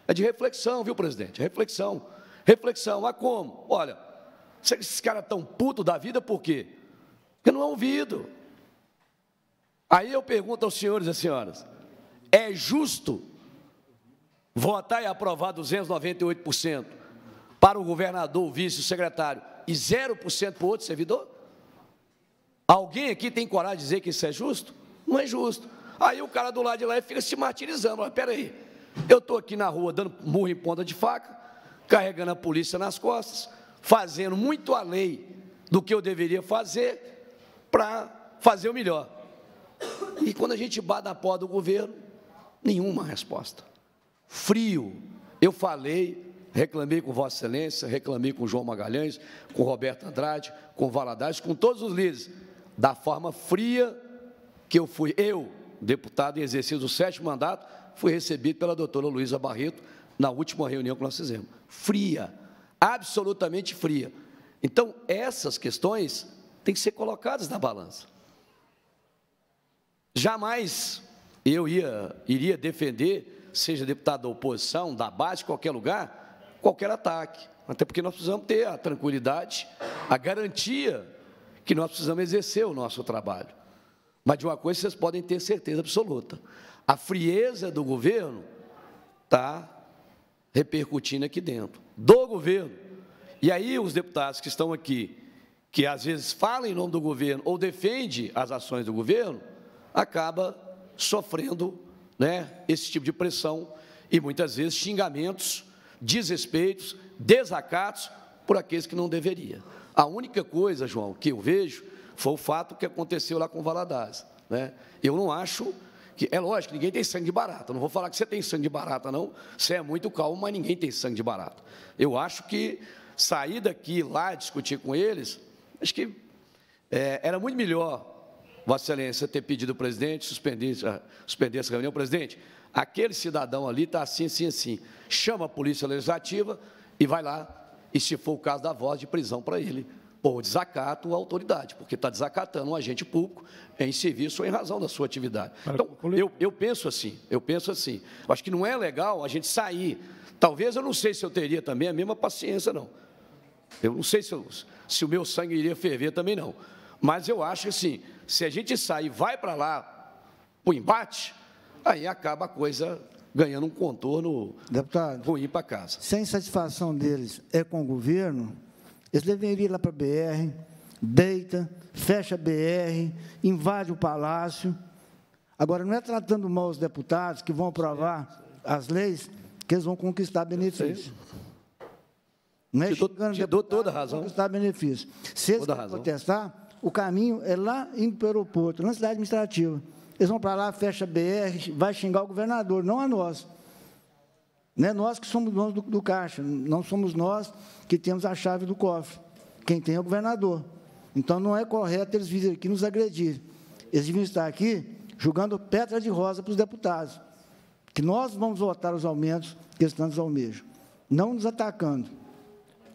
É de reflexão, viu, presidente? Reflexão. Reflexão. Ah, como? Olha, esses caras tão putos da vida por quê? Porque não é ouvido. Aí eu pergunto aos senhores e senhoras, é justo votar e aprovar duzentos e noventa e oito por cento para o governador, o vice, o secretário e zero por cento para o outro servidor? Alguém aqui tem coragem de dizer que isso é justo? Não é justo. Aí o cara do lado de lá fica se martirizando. Espera aí, eu estou aqui na rua dando murro em ponta de faca, carregando a polícia nas costas, fazendo muito além do que eu deveria fazer para fazer o melhor. E quando a gente bate na porta do governo, nenhuma resposta. Frio. Eu falei, reclamei com Vossa Excelência, reclamei com João Magalhães, com Roberto Andrade, com Valadares, com todos os líderes. Da forma fria que eu fui, eu, deputado em exercício do sétimo mandato, fui recebido pela doutora Luiza Barreto na última reunião que nós fizemos. Fria, absolutamente fria. Então, essas questões têm que ser colocadas na balança. Jamais eu ia, iria defender, seja deputado da oposição, da base, qualquer lugar, qualquer ataque, até porque nós precisamos ter a tranquilidade, a garantia que nós precisamos exercer o nosso trabalho. Mas de uma coisa vocês podem ter certeza absoluta, a frieza do governo está repercutindo aqui dentro, do governo. E aí os deputados que estão aqui, que às vezes falam em nome do governo ou defendem as ações do governo, acaba sofrendo, né, esse tipo de pressão e, muitas vezes, xingamentos, desrespeitos, desacatos por aqueles que não deveriam. A única coisa, João, que eu vejo foi o fato que aconteceu lá com Valadares, né? Eu não acho que... É lógico, ninguém tem sangue de barata. Não vou falar que você tem sangue de barata, não. Você é muito calmo, mas ninguém tem sangue de barata. Eu acho que sair daqui lá, discutir com eles, acho que é, era muito melhor, Vossa Excelência, ter pedido ao presidente suspender, suspender essa reunião. Presidente, aquele cidadão ali está assim, assim, assim. Chama a Polícia Legislativa e vai lá. E, se for o caso da voz, de prisão para ele, por desacato à autoridade, porque está desacatando um agente público em serviço ou em razão da sua atividade. Então, eu, eu penso assim, eu penso assim. Eu acho que não é legal a gente sair. Talvez, eu não sei se eu teria também a mesma paciência, não. Eu não sei se, eu, se o meu sangue iria ferver também, não. Mas eu acho que, assim, se a gente sair e vai para lá para o embate, aí acaba a coisa ganhando um contorno, deputado, ruim para casa. Se a insatisfação deles é com o governo, eles deveriam ir lá para a B R, deita, fecha a B R, invade o palácio. Agora, não é tratando mal os deputados que vão aprovar as leis que eles vão conquistar benefício. Não é chegando te dou toda a razão. Conquistar benefício. Se eles protestar, o caminho é lá indo para o aeroporto, na cidade administrativa. Eles vão para lá, fecha a B R, vai xingar o governador, não a nós. Não é nós que somos donos do, do caixa, não somos nós que temos a chave do cofre. Quem tem é o governador. Então, não é correto eles virem aqui nos agredir. Eles devem estar aqui julgando pedra de rosa para os deputados, que nós vamos votar os aumentos que eles tanto almejam, não nos atacando.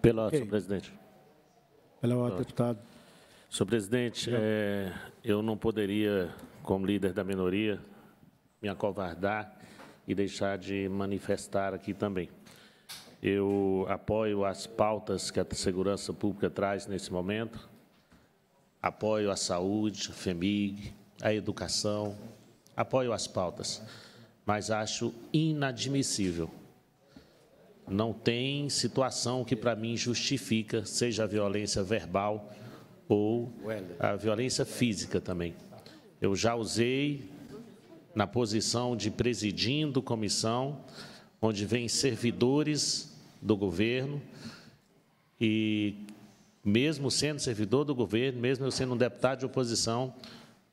Pela, okay. Senhor presidente. Pela ordem, deputado. Senhor presidente, é, eu não poderia, como líder da minoria, me acovardar e deixar de manifestar aqui também. Eu apoio as pautas que a segurança pública traz nesse momento, apoio a saúde, CEMIG, a educação, apoio as pautas, mas acho inadmissível. Não tem situação que, para mim, justifica, seja a violência verbal ou a violência física também. Eu já usei, na posição de presidindo comissão, onde vêm servidores do governo, e mesmo sendo servidor do governo, mesmo eu sendo um deputado de oposição,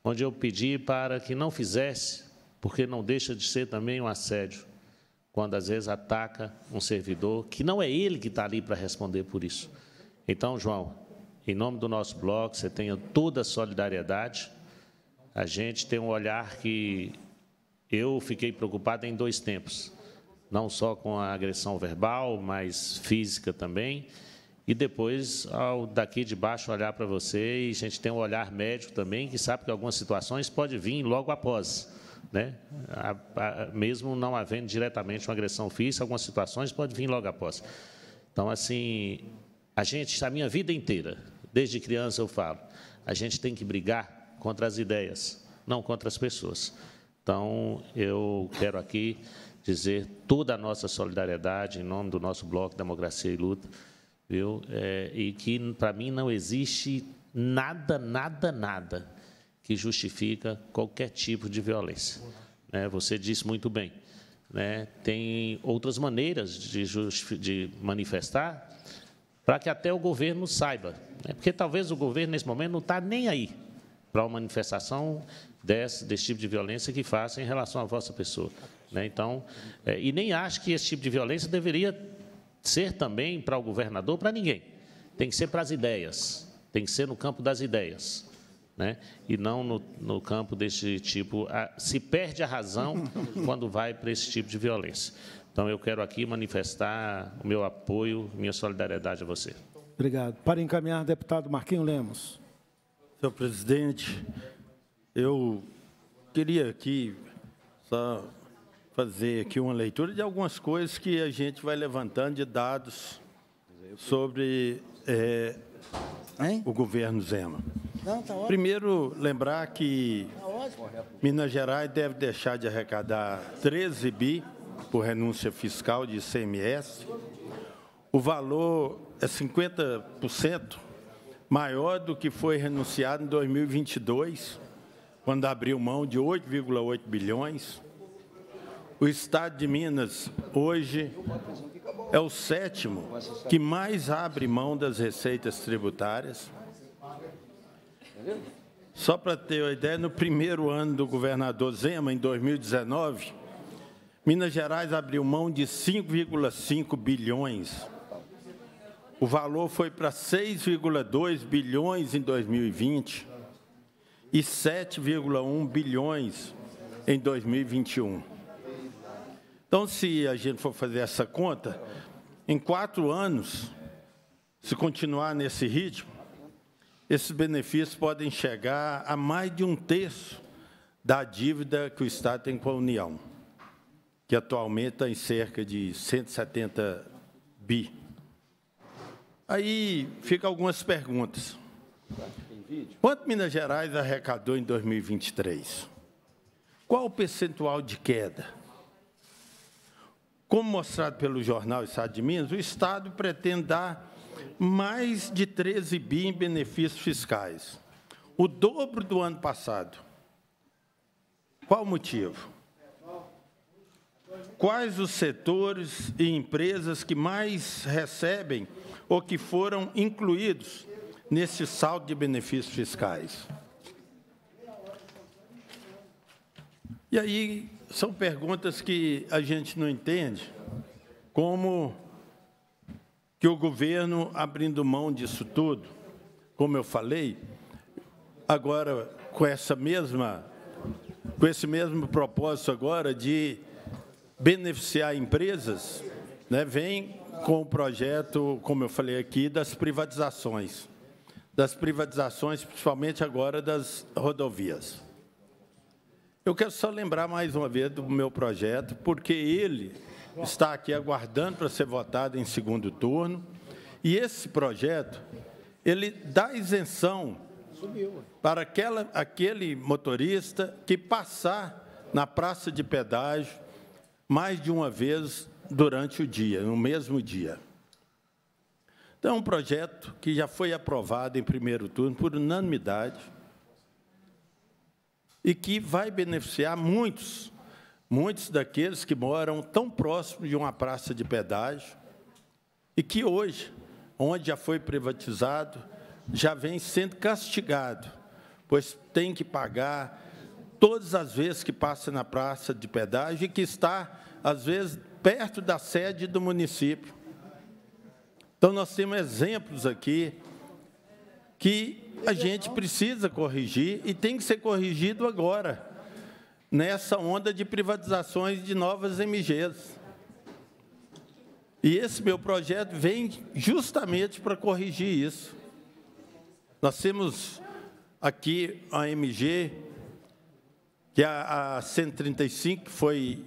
onde eu pedi para que não fizesse, porque não deixa de ser também um assédio, quando às vezes ataca um servidor, que não é ele que está ali para responder por isso. Então, João, em nome do nosso bloco, você tenha toda a solidariedade. A gente tem um olhar que eu fiquei preocupado em dois tempos, não só com a agressão verbal, mas física também, e depois, ao daqui de baixo, olhar para você, e a gente tem um olhar médico também, que sabe que algumas situações pode vir logo após, né? A, a, mesmo não havendo diretamente uma agressão física, algumas situações pode vir logo após. Então, assim, a gente, a minha vida inteira, desde criança eu falo, a gente tem que brigar contra as ideias, não contra as pessoas. Então, eu quero aqui dizer toda a nossa solidariedade em nome do nosso bloco Democracia e Luta, viu? É, e que, para mim, não existe nada, nada, nada que justifica qualquer tipo de violência. É, você disse muito bem, né? Tem outras maneiras de, de manifestar para que até o governo saiba, né? Porque talvez o governo, nesse momento, não está nem aí para uma manifestação desse, desse tipo de violência que faça em relação à vossa pessoa. Né? Então, é, e nem acho que esse tipo de violência deveria ser também para o governador, para ninguém. Tem que ser para as ideias, tem que ser no campo das ideias, né? E não no, no campo desse tipo. A, se perde a razão quando vai para esse tipo de violência. Então, eu quero aqui manifestar o meu apoio, minha solidariedade a você. Obrigado. Para encaminhar, deputado Marquinho Lemos. Senhor presidente, eu queria aqui só fazer aqui uma leitura de algumas coisas que a gente vai levantando de dados sobre é, o governo Zema. Não, tá ótimo. Primeiro, lembrar que tá Minas Gerais deve deixar de arrecadar treze bi por renúncia fiscal de I C M S. O valor é cinquenta por cento. Maior do que foi renunciado em dois mil e vinte e dois, quando abriu mão de oito vírgula oito bilhões. O Estado de Minas, hoje, é o sétimo que mais abre mão das receitas tributárias. Só para ter uma ideia, no primeiro ano do governador Zema, em dois mil e dezenove, Minas Gerais abriu mão de cinco vírgula cinco bilhões. O valor foi para seis vírgula dois bilhões em dois mil e vinte e sete vírgula um bilhões em dois mil e vinte e um. Então, se a gente for fazer essa conta, em quatro anos, se continuar nesse ritmo, esses benefícios podem chegar a mais de um terço da dívida que o Estado tem com a União, que atualmente está em cerca de cento e setenta bi. Aí ficam algumas perguntas. Quanto Minas Gerais arrecadou em dois mil e vinte e três? Qual o percentual de queda? Como mostrado pelo jornal Estado de Minas, o Estado pretende dar mais de treze bi em benefícios fiscais, o dobro do ano passado. Qual o motivo? Quais os setores e empresas que mais recebem ou que foram incluídos nesse saldo de benefícios fiscais? E aí são perguntas que a gente não entende, como que o governo, abrindo mão disso tudo, como eu falei, agora com essa mesma, com esse mesmo propósito agora de beneficiar empresas, né, vem com o projeto, como eu falei aqui, das privatizações, das privatizações, principalmente agora das rodovias. Eu quero só lembrar mais uma vez do meu projeto, porque ele está aqui aguardando para ser votado em segundo turno. E esse projeto, ele dá isenção para aquela, aquele motorista que passar na praça de pedágio mais de uma vez durante o dia, no mesmo dia. Então, é um projeto que já foi aprovado em primeiro turno por unanimidade e que vai beneficiar muitos, muitos daqueles que moram tão próximo de uma praça de pedágio e que hoje, onde já foi privatizado, já vem sendo castigado, pois tem que pagar todas as vezes que passa na praça de pedágio e que está, às vezes, perto da sede do município. Então, nós temos exemplos aqui que a gente precisa corrigir e tem que ser corrigido agora, nessa onda de privatizações de novas M Gs. E esse meu projeto vem justamente para corrigir isso. Nós temos aqui a M G, que é a cento e trinta e cinco, que foi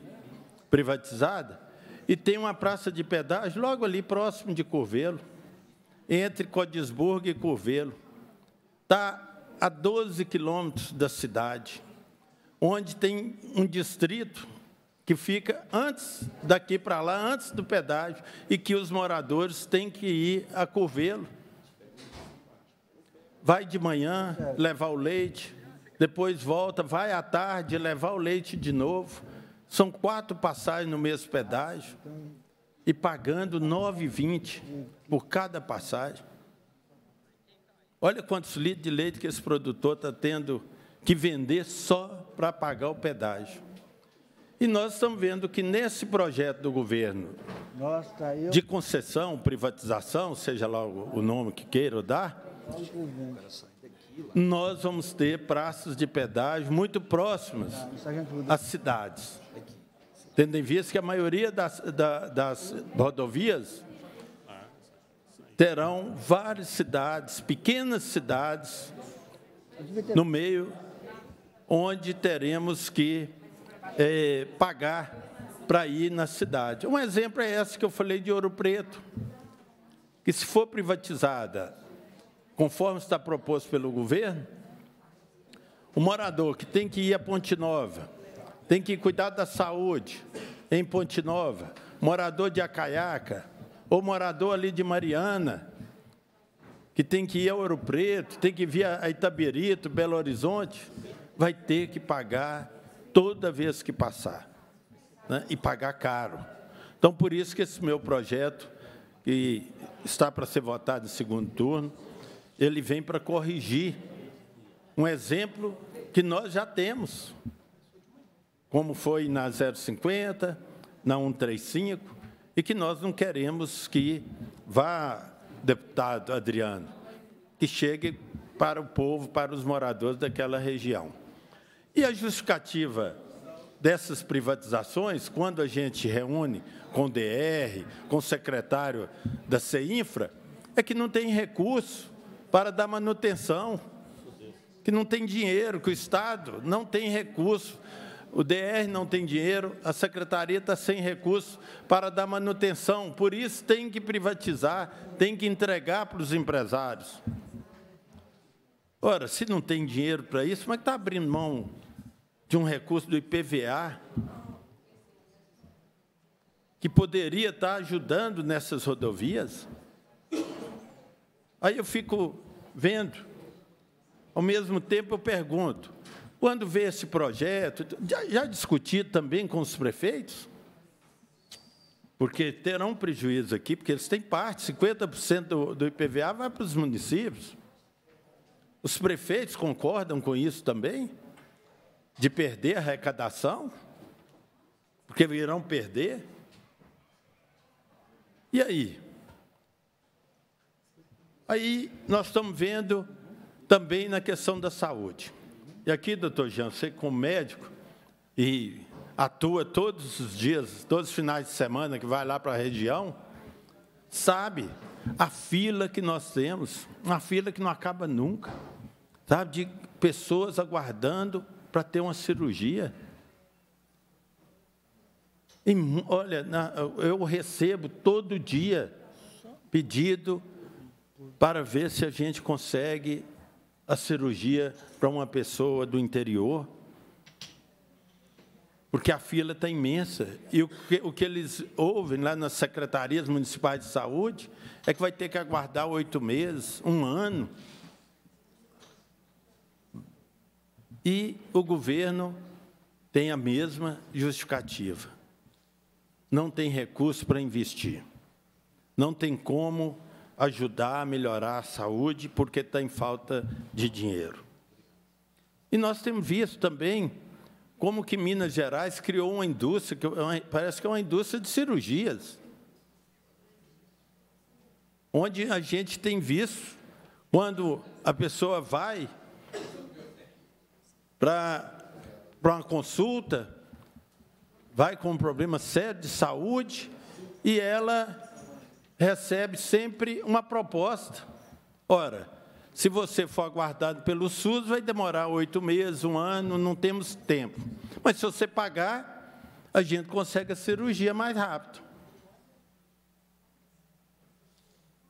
privatizada, e tem uma praça de pedágio logo ali próximo de Curvelo, entre Codisburgo e Curvelo. Está a doze quilômetros da cidade, onde tem um distrito que fica antes daqui para lá, antes do pedágio, e que os moradores têm que ir a Curvelo. Vai de manhã levar o leite, depois volta, vai à tarde levar o leite de novo. São quatro passagens no mesmo pedágio e pagando nove reais e vinte centavos por cada passagem. Olha quantos litros de leite que esse produtor está tendo que vender só para pagar o pedágio. E nós estamos vendo que, nesse projeto do governo de concessão, privatização, seja lá o nome que queira dar, nós vamos ter praças de pedágio muito próximas às cidades, tendo em vista que a maioria das, das, das rodovias terão várias cidades, pequenas cidades, no meio, onde teremos que é, pagar para ir na cidade. Um exemplo é esse que eu falei de Ouro Preto, que, se for privatizada, conforme está proposto pelo governo, o morador que tem que ir a Ponte Nova, tem que cuidar da saúde em Ponte Nova, morador de Acaiaca, ou morador ali de Mariana, que tem que ir a Ouro Preto, tem que vir a Itabirito, Belo Horizonte, vai ter que pagar toda vez que passar, né? E pagar caro. Então, por isso que esse meu projeto, que está para ser votado em segundo turno, ele vem para corrigir um exemplo que nós já temos, como foi na zero cinquenta, na cento e trinta e cinco, e que nós não queremos que vá, deputado Adriano, que chegue para o povo, para os moradores daquela região. E a justificativa dessas privatizações, quando a gente reúne com o D R, com o secretário da CEINFRA, é que não tem recurso para dar manutenção, que não tem dinheiro, que o Estado não tem recurso, o D R não tem dinheiro, a Secretaria está sem recurso para dar manutenção, por isso tem que privatizar, tem que entregar para os empresários. Ora, se não tem dinheiro para isso, como é que está abrindo mão de um recurso do I P V A, que poderia estar ajudando nessas rodovias? Aí eu fico vendo, ao mesmo tempo eu pergunto, quando vê esse projeto, já, já discuti também com os prefeitos, porque terão prejuízo aqui, porque eles têm parte, cinquenta por cento do, do I P V A vai para os municípios. Os prefeitos concordam com isso também, de perder a arrecadação, porque irão perder. E aí? Aí nós estamos vendo também na questão da saúde. E aqui, doutor Jean, você como médico e atua todos os dias, todos os finais de semana que vai lá para a região, sabe a fila que nós temos, uma fila que não acaba nunca, sabe, de pessoas aguardando para ter uma cirurgia. E, olha, na, eu recebo todo dia pedido para ver se a gente consegue a cirurgia para uma pessoa do interior, porque a fila está imensa. E o que, o que eles ouvem lá nas secretarias municipais de saúde é que vai ter que aguardar oito meses, um ano. E o governo tem a mesma justificativa. Não tem recurso para investir. Não tem como ajudar a melhorar a saúde, porque está em falta de dinheiro. E nós temos visto também como que Minas Gerais criou uma indústria, que parece que é uma indústria de cirurgias, onde a gente tem visto, quando a pessoa vai para uma consulta, vai com um problema sério de saúde, e ela recebe sempre uma proposta. Ora, se você for aguardado pelo SUS, vai demorar oito meses, um ano, não temos tempo. Mas, se você pagar, a gente consegue a cirurgia mais rápido.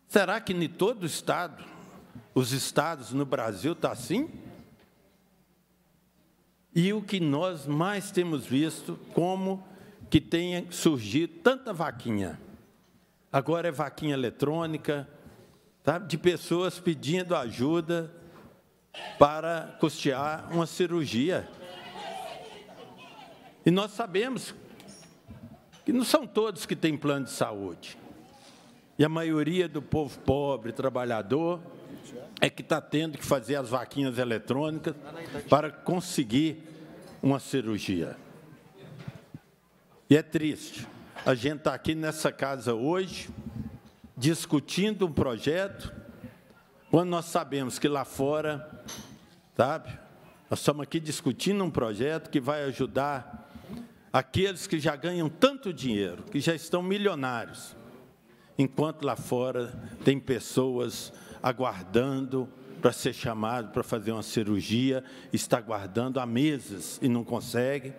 Será que em todo o Estado, os Estados no Brasil estão assim? E o que nós mais temos visto, como que tenha surgido tanta vaquinha. Agora é vaquinha eletrônica, sabe, de pessoas pedindo ajuda para custear uma cirurgia. E nós sabemos que não são todos que têm plano de saúde. E a maioria do povo pobre, trabalhador, é que está tendo que fazer as vaquinhas eletrônicas para conseguir uma cirurgia. E é triste. A gente está aqui nessa casa hoje, discutindo um projeto, quando nós sabemos que lá fora, sabe, nós estamos aqui discutindo um projeto que vai ajudar aqueles que já ganham tanto dinheiro, que já estão milionários, enquanto lá fora tem pessoas aguardando para ser chamado para fazer uma cirurgia, está aguardando há meses e não consegue,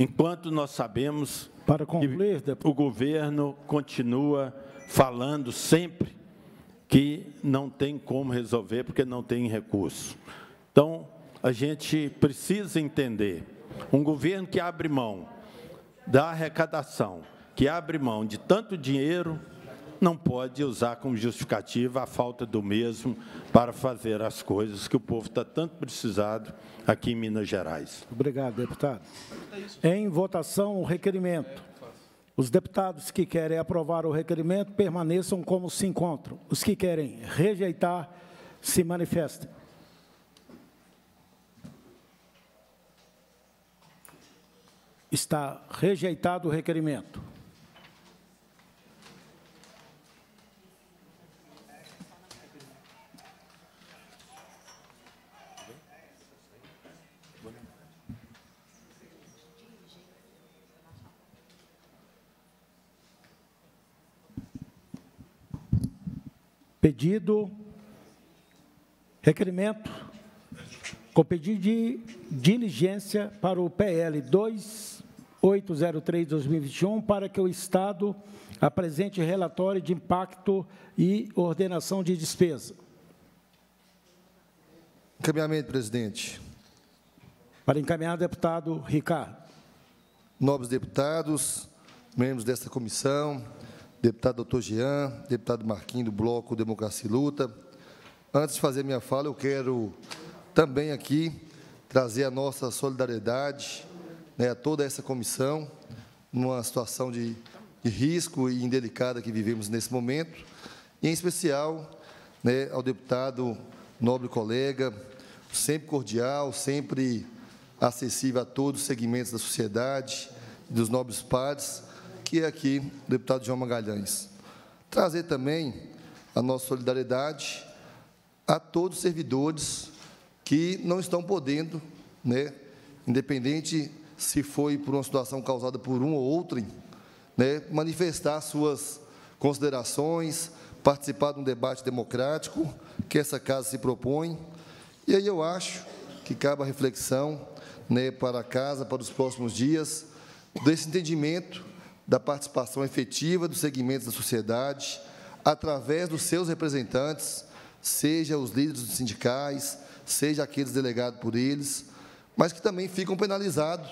enquanto nós sabemos... Para concluir, o governo continua falando sempre que não tem como resolver, porque não tem recurso. Então, a gente precisa entender, um governo que abre mão da arrecadação, que abre mão de tanto dinheiro, não pode usar como justificativa a falta do mesmo para fazer as coisas que o povo está tanto precisado aqui em Minas Gerais. Obrigado, deputado. Em votação, o requerimento. Os deputados que querem aprovar o requerimento permaneçam como se encontram. Os que querem rejeitar, se manifestem. Está rejeitado o requerimento. Pedido, requerimento, com pedido de diligência para o P L dois mil oitocentos e três barra dois mil e vinte e um, para que o Estado apresente relatório de impacto e ordenação de despesa. Encaminhamento, presidente. Para encaminhar, deputado Ricardo. Nobres deputados, membros desta comissão, deputado doutor Jean, deputado Marquinho do Bloco Democracia e Luta. Antes de fazer minha fala, eu quero também aqui trazer a nossa solidariedade, né, a toda essa comissão, numa situação de, de risco e indelicada que vivemos nesse momento, e, em especial, né, ao deputado, nobre colega, sempre cordial, sempre acessível a todos os segmentos da sociedade, dos nobres pares, que é aqui o deputado João Magalhães. Trazer também a nossa solidariedade a todos os servidores que não estão podendo, né, independente se foi por uma situação causada por um ou outrem, né, manifestar suas considerações, participar de um debate democrático que essa casa se propõe. E aí eu acho que cabe a reflexão, né, para a casa, para os próximos dias, desse entendimento da participação efetiva dos segmentos da sociedade, através dos seus representantes, seja os líderes sindicais, seja aqueles delegados por eles, mas que também ficam penalizados,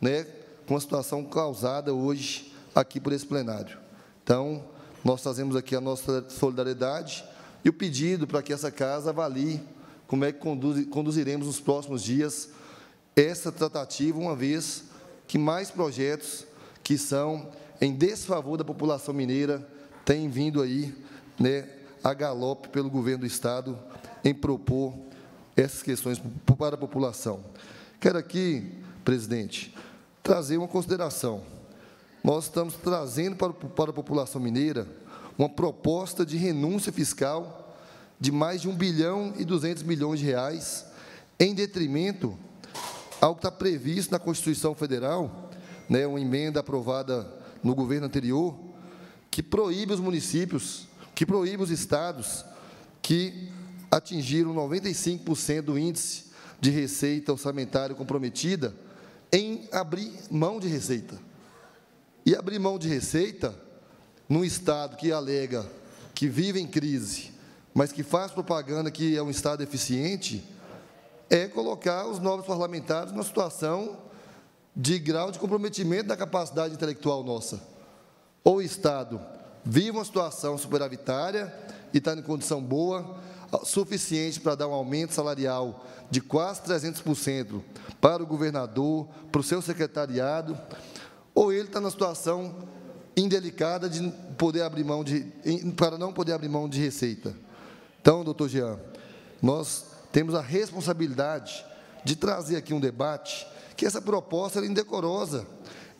né, com a situação causada hoje aqui por esse plenário. Então, nós trazemos aqui a nossa solidariedade e o pedido para que essa casa avalie como é que conduz, conduziremos nos próximos dias essa tratativa, uma vez que mais projetos que são em desfavor da população mineira têm vindo aí, né, a galope pelo governo do Estado em propor essas questões para a população. Quero aqui, presidente, trazer uma consideração. Nós estamos trazendo para a população mineira uma proposta de renúncia fiscal de mais de um bilhão e duzentos milhões de reais, em detrimento ao que está previsto na Constituição Federal, né, uma emenda aprovada no governo anterior, que proíbe os municípios, que proíbe os estados que atingiram noventa e cinco por cento do índice de receita orçamentária comprometida em abrir mão de receita. E abrir mão de receita, num Estado que alega que vive em crise, mas que faz propaganda que é um Estado eficiente, é colocar os novos parlamentares numa situação de grau de comprometimento da capacidade intelectual nossa. Ou o Estado vive uma situação superavitária e está em condição boa, suficiente para dar um aumento salarial de quase trezentos por cento para o governador, para o seu secretariado, ou ele está na situação indelicada de poder abrir mão de, para não poder abrir mão de receita. Então, doutor Jean, nós temos a responsabilidade de trazer aqui um debate que essa proposta é indecorosa,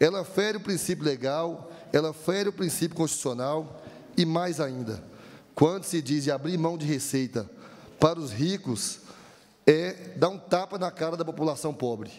ela fere o princípio legal, ela fere o princípio constitucional e, mais ainda, quando se diz de abrir mão de receita para os ricos, é dar um tapa na cara da população pobre.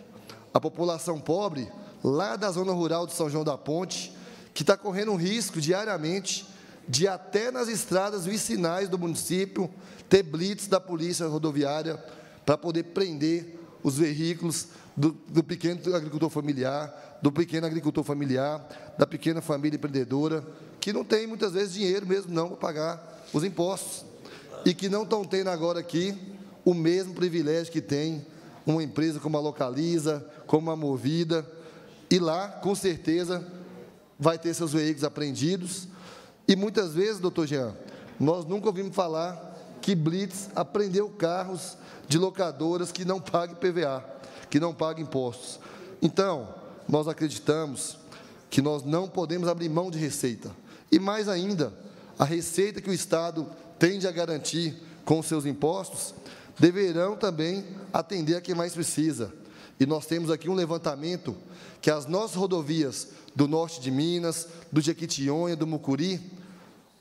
A população pobre, lá da zona rural de São João da Ponte, que está correndo um risco diariamente de, até nas estradas vicinais do município, ter blitz da polícia rodoviária para poder prender os veículos do, do pequeno agricultor familiar, do pequeno agricultor familiar, da pequena família empreendedora, que não tem, muitas vezes, dinheiro mesmo não para pagar os impostos e que não estão tendo agora aqui o mesmo privilégio que tem uma empresa como a Localiza, como a Movida, e lá, com certeza, vai ter seus veículos apreendidos. E, muitas vezes, doutor Jean, nós nunca ouvimos falar que blitz apreendeu carros de locadoras que não pagam I P V A, que não pagam impostos. Então, nós acreditamos que nós não podemos abrir mão de receita. E, mais ainda, a receita que o Estado tende a garantir com os seus impostos deverão também atender a quem mais precisa. E nós temos aqui um levantamento que as nossas rodovias do norte de Minas, do Jequitinhonha, do Mucuri,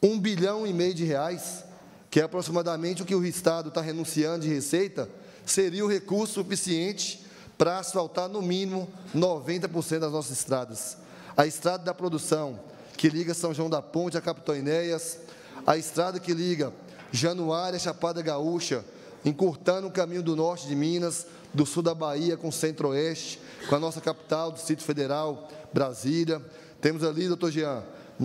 um bilhão e meio de reais, que é aproximadamente o que o Estado está renunciando de receita, seria o recurso suficiente para asfaltar, no mínimo, noventa por cento das nossas estradas. A estrada da produção, que liga São João da Ponte a Capitão Enéas, a estrada que liga Januária, Chapada Gaúcha, encurtando o caminho do norte de Minas, do sul da Bahia com o centro-oeste, com a nossa capital, do Distrito Federal, Brasília. Temos ali, doutor Jean,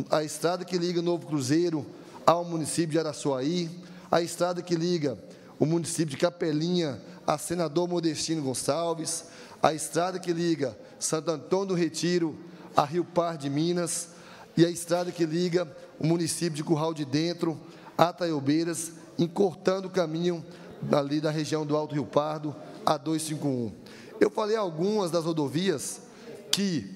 a estrada que liga o Novo Cruzeiro ao município de Araçuaí, a estrada que liga o município de Capelinha a Senador Modestino Gonçalves, a estrada que liga Santo Antônio do Retiro a Rio Par de Minas e a estrada que liga o município de Curral de Dentro a Taiobeiras, encurtando o caminho ali da região do Alto Rio Pardo, a duzentos e cinquenta e um. Eu falei algumas das rodovias que,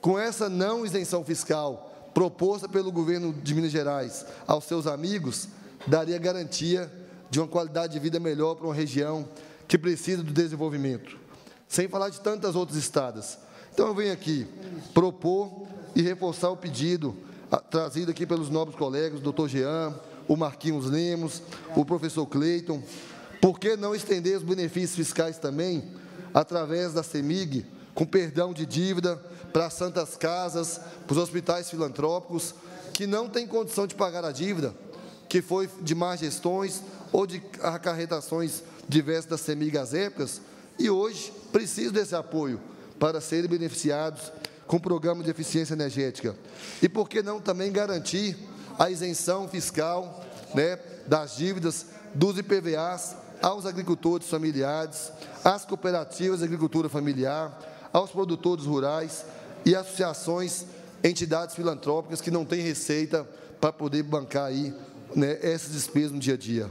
com essa não isenção fiscal proposta pelo governo de Minas Gerais aos seus amigos, daria garantia de uma qualidade de vida melhor para uma região que precisa do desenvolvimento, sem falar de tantas outras estradas. Então, eu venho aqui propor e reforçar o pedido trazido aqui pelos nobres colegas, o doutor Jean, o Marquinhos Lemos, o professor Cleiton. Por que não estender os benefícios fiscais também, através da CEMIG, com perdão de dívida para as santas casas, para os hospitais filantrópicos, que não têm condição de pagar a dívida, que foi de más gestões ou de acarretações diversas da CEMIG às épocas, e hoje precisam desse apoio para serem beneficiados com o programa de eficiência energética. E por que não também garantir a isenção fiscal, né, das dívidas dos I P V As aos agricultores familiares, às cooperativas de agricultura familiar, aos produtores rurais e associações, entidades filantrópicas que não têm receita para poder bancar aí, né, essas despesas no dia a dia.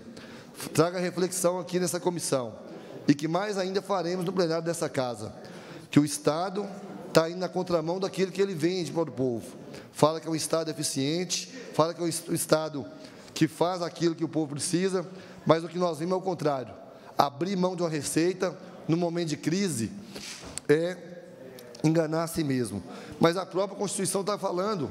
Traga reflexão aqui nessa comissão e que mais ainda faremos no plenário dessa casa, que o Estado está indo na contramão daquilo que ele vende para o povo. Fala que é um Estado eficiente, fala que é um Estado que faz aquilo que o povo precisa, mas o que nós vimos é o contrário. Abrir mão de uma receita no momento de crise é enganar a si mesmo. Mas a própria Constituição está falando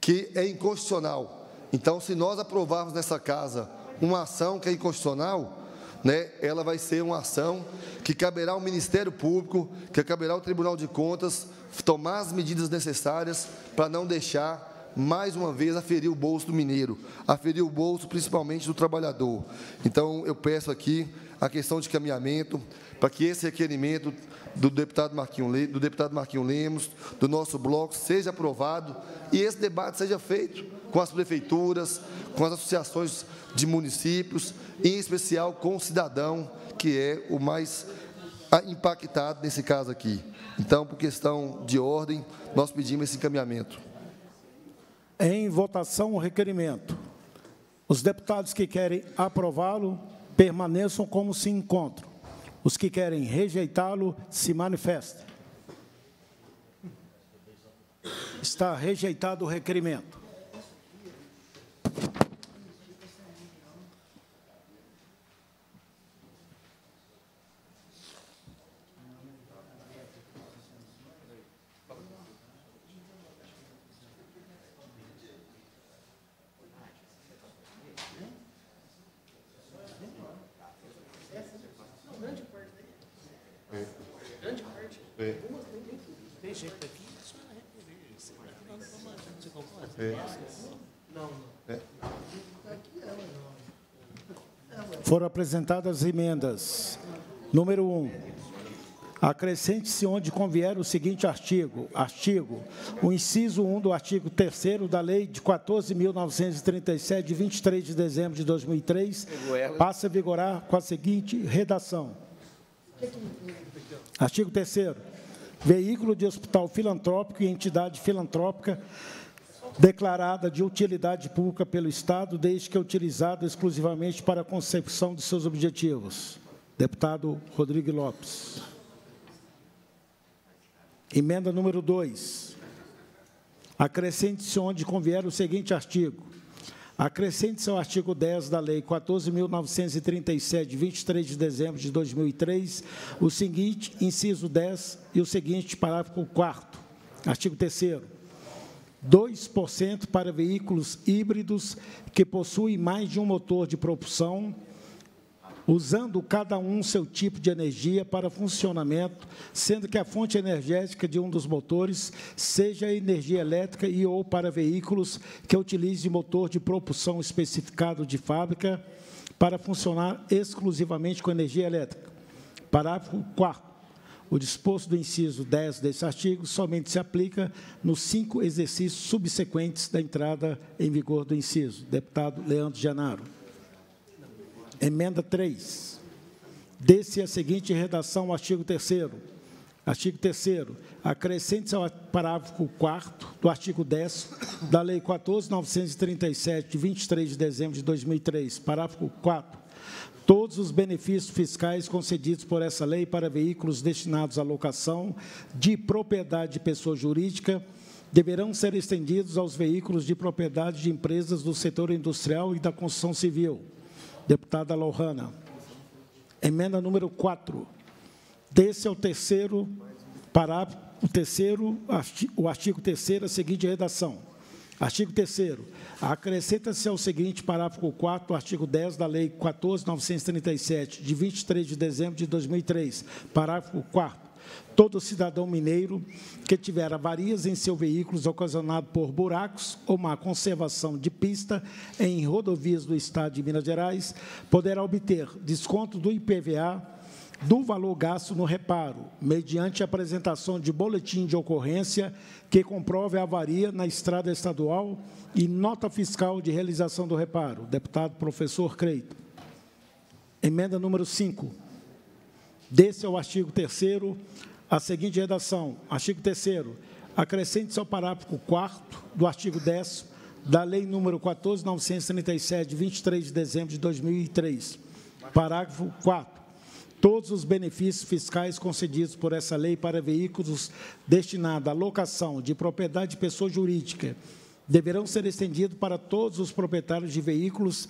que é inconstitucional. Então, se nós aprovarmos nessa casa uma ação que é inconstitucional, né, ela vai ser uma ação que caberá ao Ministério Público, que caberá ao Tribunal de Contas tomar as medidas necessárias para não deixar mais uma vez aferir o bolso do mineiro, aferir o bolso principalmente do trabalhador. Então, eu peço aqui a questão de caminhamento para que esse requerimento do deputado Marquinho, do deputado Marquinho Lemos, do nosso bloco, seja aprovado e esse debate seja feito com as prefeituras, com as associações de municípios, em especial com o cidadão, que é o mais impactado nesse caso aqui. Então, por questão de ordem, nós pedimos esse encaminhamento. Em votação, o requerimento. Os deputados que querem aprová-lo, permaneçam como se encontram. Os que querem rejeitá-lo, se manifestem. Está rejeitado o requerimento. Foram apresentadas emendas. Número um. Acrescente-se onde convier o seguinte artigo. Artigo. O inciso um do artigo terceiro da Lei de quatorze mil novecentos e trinta e sete, de vinte e três de dezembro de dois mil e três, passa a vigorar com a seguinte redação. Artigo terceiro. Veículo de hospital filantrópico e entidade filantrópica declarada de utilidade pública pelo Estado, desde que é utilizado exclusivamente para a consecução de seus objetivos. Deputado Rodrigo Lopes. Emenda número dois. Acrescente-se onde convier o seguinte artigo. Acrescente-se ao artigo dez da Lei quatorze mil novecentos e trinta e sete, de vinte e três de dezembro de dois mil e três, o seguinte, inciso dez, e o seguinte, parágrafo quarto, artigo terceiro. dois por cento para veículos híbridos que possuem mais de um motor de propulsão, usando cada um seu tipo de energia para funcionamento, sendo que a fonte energética de um dos motores seja energia elétrica e ou para veículos que utilizem motor de propulsão especificado de fábrica para funcionar exclusivamente com energia elétrica. Parágrafo quarto. O disposto do inciso dez desse artigo somente se aplica nos cinco exercícios subsequentes da entrada em vigor do inciso. Deputado Leandro Genaro. Emenda três. Desse a seguinte redação ao artigo terceiro. Artigo terceiro. Acrescente-se ao parágrafo quarto do artigo dez da Lei quatorze mil novecentos e trinta e sete, de vinte e três de dezembro de dois mil e três, parágrafo quarto. Todos os benefícios fiscais concedidos por essa lei para veículos destinados à locação de propriedade de pessoa jurídica deverão ser estendidos aos veículos de propriedade de empresas do setor industrial e da construção civil. Deputada Lourana. Emenda número quatro. Desse ao terceiro, para o terceiro, o artigo terceiro, a seguinte redação. Artigo terceiro. Acrescenta-se ao seguinte parágrafo quarto do artigo dez da Lei quatorze mil novecentos e trinta e sete, de vinte e três de dezembro de dois mil e três, parágrafo quarto. Todo cidadão mineiro que tiver avarias em seu veículo ocasionado por buracos ou má conservação de pista em rodovias do Estado de Minas Gerais poderá obter desconto do I P V A do valor gasto no reparo, mediante apresentação de boletim de ocorrência que comprove a avaria na estrada estadual e nota fiscal de realização do reparo. Deputado professor Cleiton. Emenda número cinco. Desse ao artigo terceiro a seguinte redação. Artigo terceiro. Acrescente-se ao parágrafo quarto do artigo décimo da Lei número quatorze mil novecentos e trinta e sete, de vinte e três de dezembro de dois mil e três. Parágrafo quarto. Todos os benefícios fiscais concedidos por essa lei para veículos destinados à locação de propriedade de pessoa jurídica deverão ser estendidos para todos os proprietários de veículos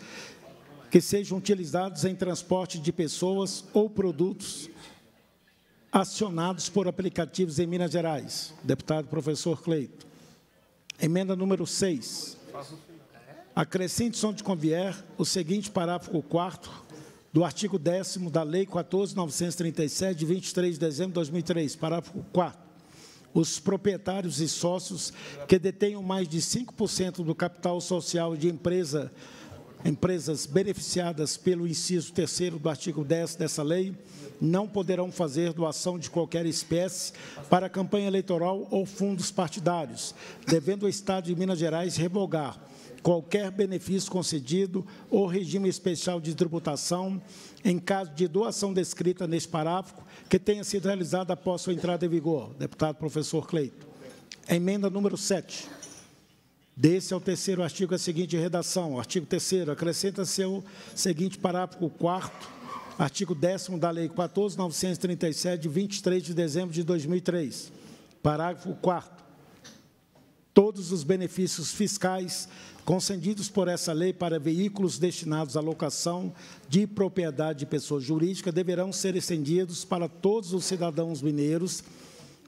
que sejam utilizados em transporte de pessoas ou produtos acionados por aplicativos em Minas Gerais. Deputado professor Cleiton. Emenda número seis. Acrescente, onde convier, o seguinte parágrafo quarto do artigo décimo da Lei quatorze mil novecentos e trinta e sete, de vinte e três de dezembro de dois mil e três, parágrafo quarto. Os proprietários e sócios que detenham mais de cinco por cento do capital social de empresa, empresas beneficiadas pelo inciso terceiro do artigo décimo dessa lei não poderão fazer doação de qualquer espécie para campanha eleitoral ou fundos partidários, devendo o Estado de Minas Gerais revogar qualquer benefício concedido ou regime especial de tributação, em caso de doação descrita neste parágrafo, que tenha sido realizada após sua entrada em vigor. Deputado professor Cleiton. Emenda número sete. Desse ao terceiro artigo a seguinte redação. Artigo terceiro. Acrescenta-se o seguinte parágrafo quarto, artigo décimo da Lei quatorze mil novecentos e trinta e sete, de vinte e três de dezembro de dois mil e três. Parágrafo quarto. Todos os benefícios fiscais concedidos por essa lei para veículos destinados à locação de propriedade de pessoa jurídica deverão ser estendidos para todos os cidadãos mineiros,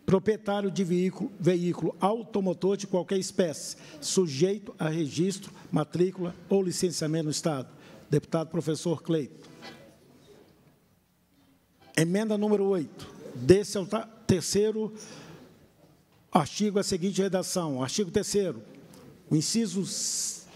proprietário de veículo, veículo automotor de qualquer espécie, sujeito a registro, matrícula ou licenciamento no Estado. Deputado professor Cleiton. Emenda número oito. Desse ao terceiro artigo a seguinte redação. Artigo terceiro, o inciso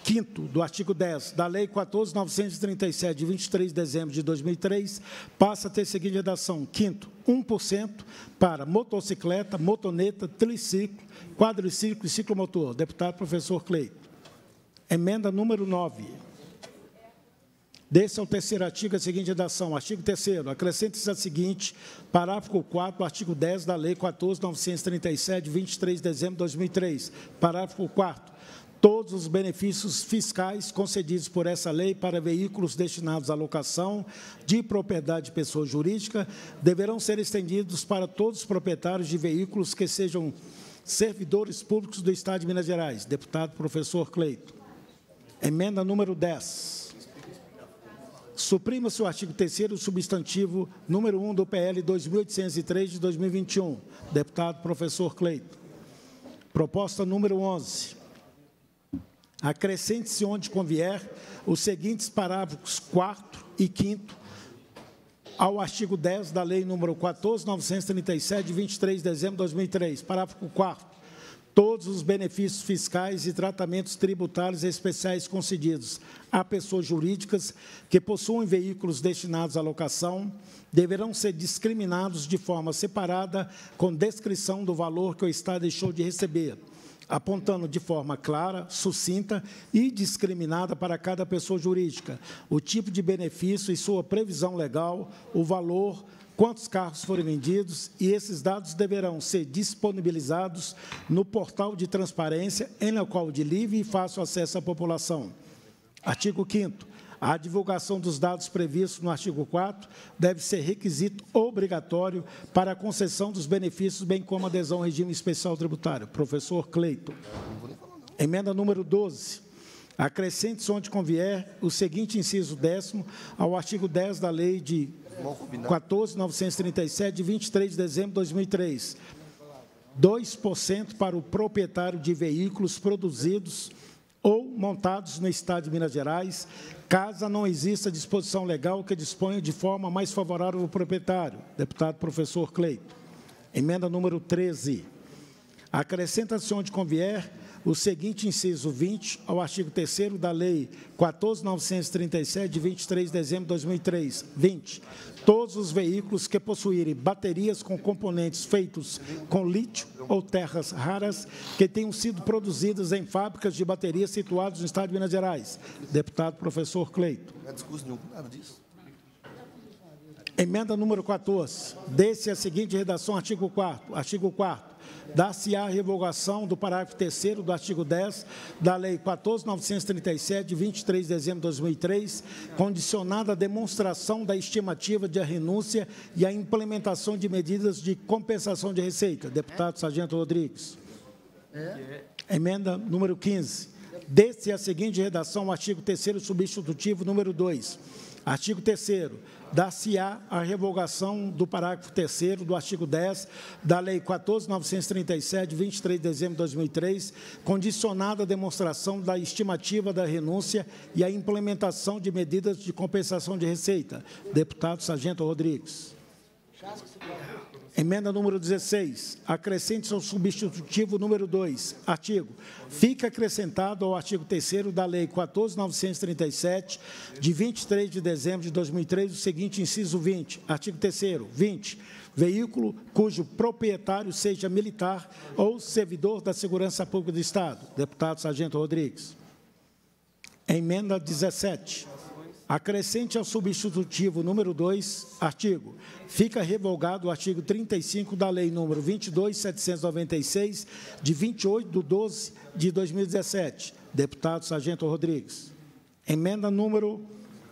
quinto do artigo décimo da Lei quatorze mil novecentos e trinta e sete, de vinte e três de dezembro de dois mil e três, passa a ter a seguinte redação. Quinto, um por cento para motocicleta, motoneta, triciclo, quadriciclo e ciclomotor. Deputado professor Cleiton. Emenda número nove. Desse ao terceiro artigo a seguinte redação. Artigo terceiro. Acrescenta-se a seguinte, parágrafo quarto, artigo décimo da Lei quatorze mil novecentos e trinta e sete, de vinte e três de dezembro de dois mil e três. Parágrafo quarto. Todos os benefícios fiscais concedidos por essa lei para veículos destinados à locação de propriedade de pessoa jurídica deverão ser estendidos para todos os proprietários de veículos que sejam servidores públicos do Estado de Minas Gerais. Deputado professor Cleiton. Emenda número dez. Suprima-se o artigo terceiro, substantivo número um do P L dois mil oitocentos e três de dois mil e vinte e um. Deputado professor Cleiton. Proposta número onze. Acrescente-se onde convier os seguintes parágrafos quarto e quinto ao artigo décimo da Lei número quatorze mil novecentos e trinta e sete, de vinte e três de dezembro de dois mil e três. Parágrafo quarto. Todos os benefícios fiscais e tratamentos tributários especiais concedidos a pessoas jurídicas que possuem veículos destinados à locação deverão ser discriminados de forma separada, com descrição do valor que o Estado deixou de receber, apontando de forma clara, sucinta e discriminada para cada pessoa jurídica o tipo de benefício e sua previsão legal, o valor, quantos carros forem vendidos, e esses dados deverão ser disponibilizados no portal de transparência, em local de livre e fácil acesso à população. Artigo quinto. A divulgação dos dados previstos no artigo quarto deve ser requisito obrigatório para a concessão dos benefícios, bem como adesão ao regime especial tributário. Professor Cleiton. Emenda número doze. Acrescente-se onde convier o seguinte inciso décimo ao artigo dez da Lei de quatorze mil novecentos e trinta e sete, de vinte e três de dezembro de dois mil e três. dois por cento para o proprietário de veículos produzidos ou montados no Estado de Minas Gerais, caso não exista disposição legal que disponha de forma mais favorável ao proprietário. Deputado professor Cleiton. Emenda número treze. Acrescenta-se onde convier o seguinte inciso vinte ao artigo terceiro da Lei quatorze mil novecentos e trinta e sete, de vinte e três de dezembro de dois mil e três, vinte. Todos os veículos que possuírem baterias com componentes feitos com lítio ou terras raras que tenham sido produzidas em fábricas de baterias situadas no Estado de Minas Gerais. Deputado professor Cleiton. Não é discurso nenhum, nada disso. Emenda número quatorze. Desse a seguinte redação, artigo quarto. Artigo quarto. Dar-se-á revogação do parágrafo terceiro do artigo dez da Lei quatorze mil novecentos e trinta e sete, de vinte e três de dezembro de dois mil e três, condicionada à demonstração da estimativa de renúncia e à implementação de medidas de compensação de receita. Deputado Sargento Rodrigues. É. Emenda número quinze. Desse a seguinte redação, artigo terceiro substitutivo número dois. Artigo terceiro. Dar-se-á a revogação do parágrafo terceiro do artigo dez da Lei quatorze mil novecentos e trinta e sete, de vinte e três de dezembro de dois mil e três, condicionada à demonstração da estimativa da renúncia e à implementação de medidas de compensação de receita. Deputado Sargento Rodrigues. Emenda número dezesseis. Acrescente-se ao substitutivo número dois. Artigo. Fica acrescentado ao artigo terceiro da Lei quatorze mil novecentos e trinta e sete, de vinte e três de dezembro de dois mil e três, o seguinte inciso vinte. Artigo terceiro, vinte. Veículo cujo proprietário seja militar ou servidor da Segurança Pública do Estado. Deputado Sargento Rodrigues. Emenda dezessete. Acrescente ao substitutivo número dois, artigo. Fica revogado o artigo trinta e cinco da Lei número vinte e dois mil setecentos e noventa e seis, de vinte e oito de doze de dois mil e dezessete. Deputado Sargento Rodrigues. Emenda número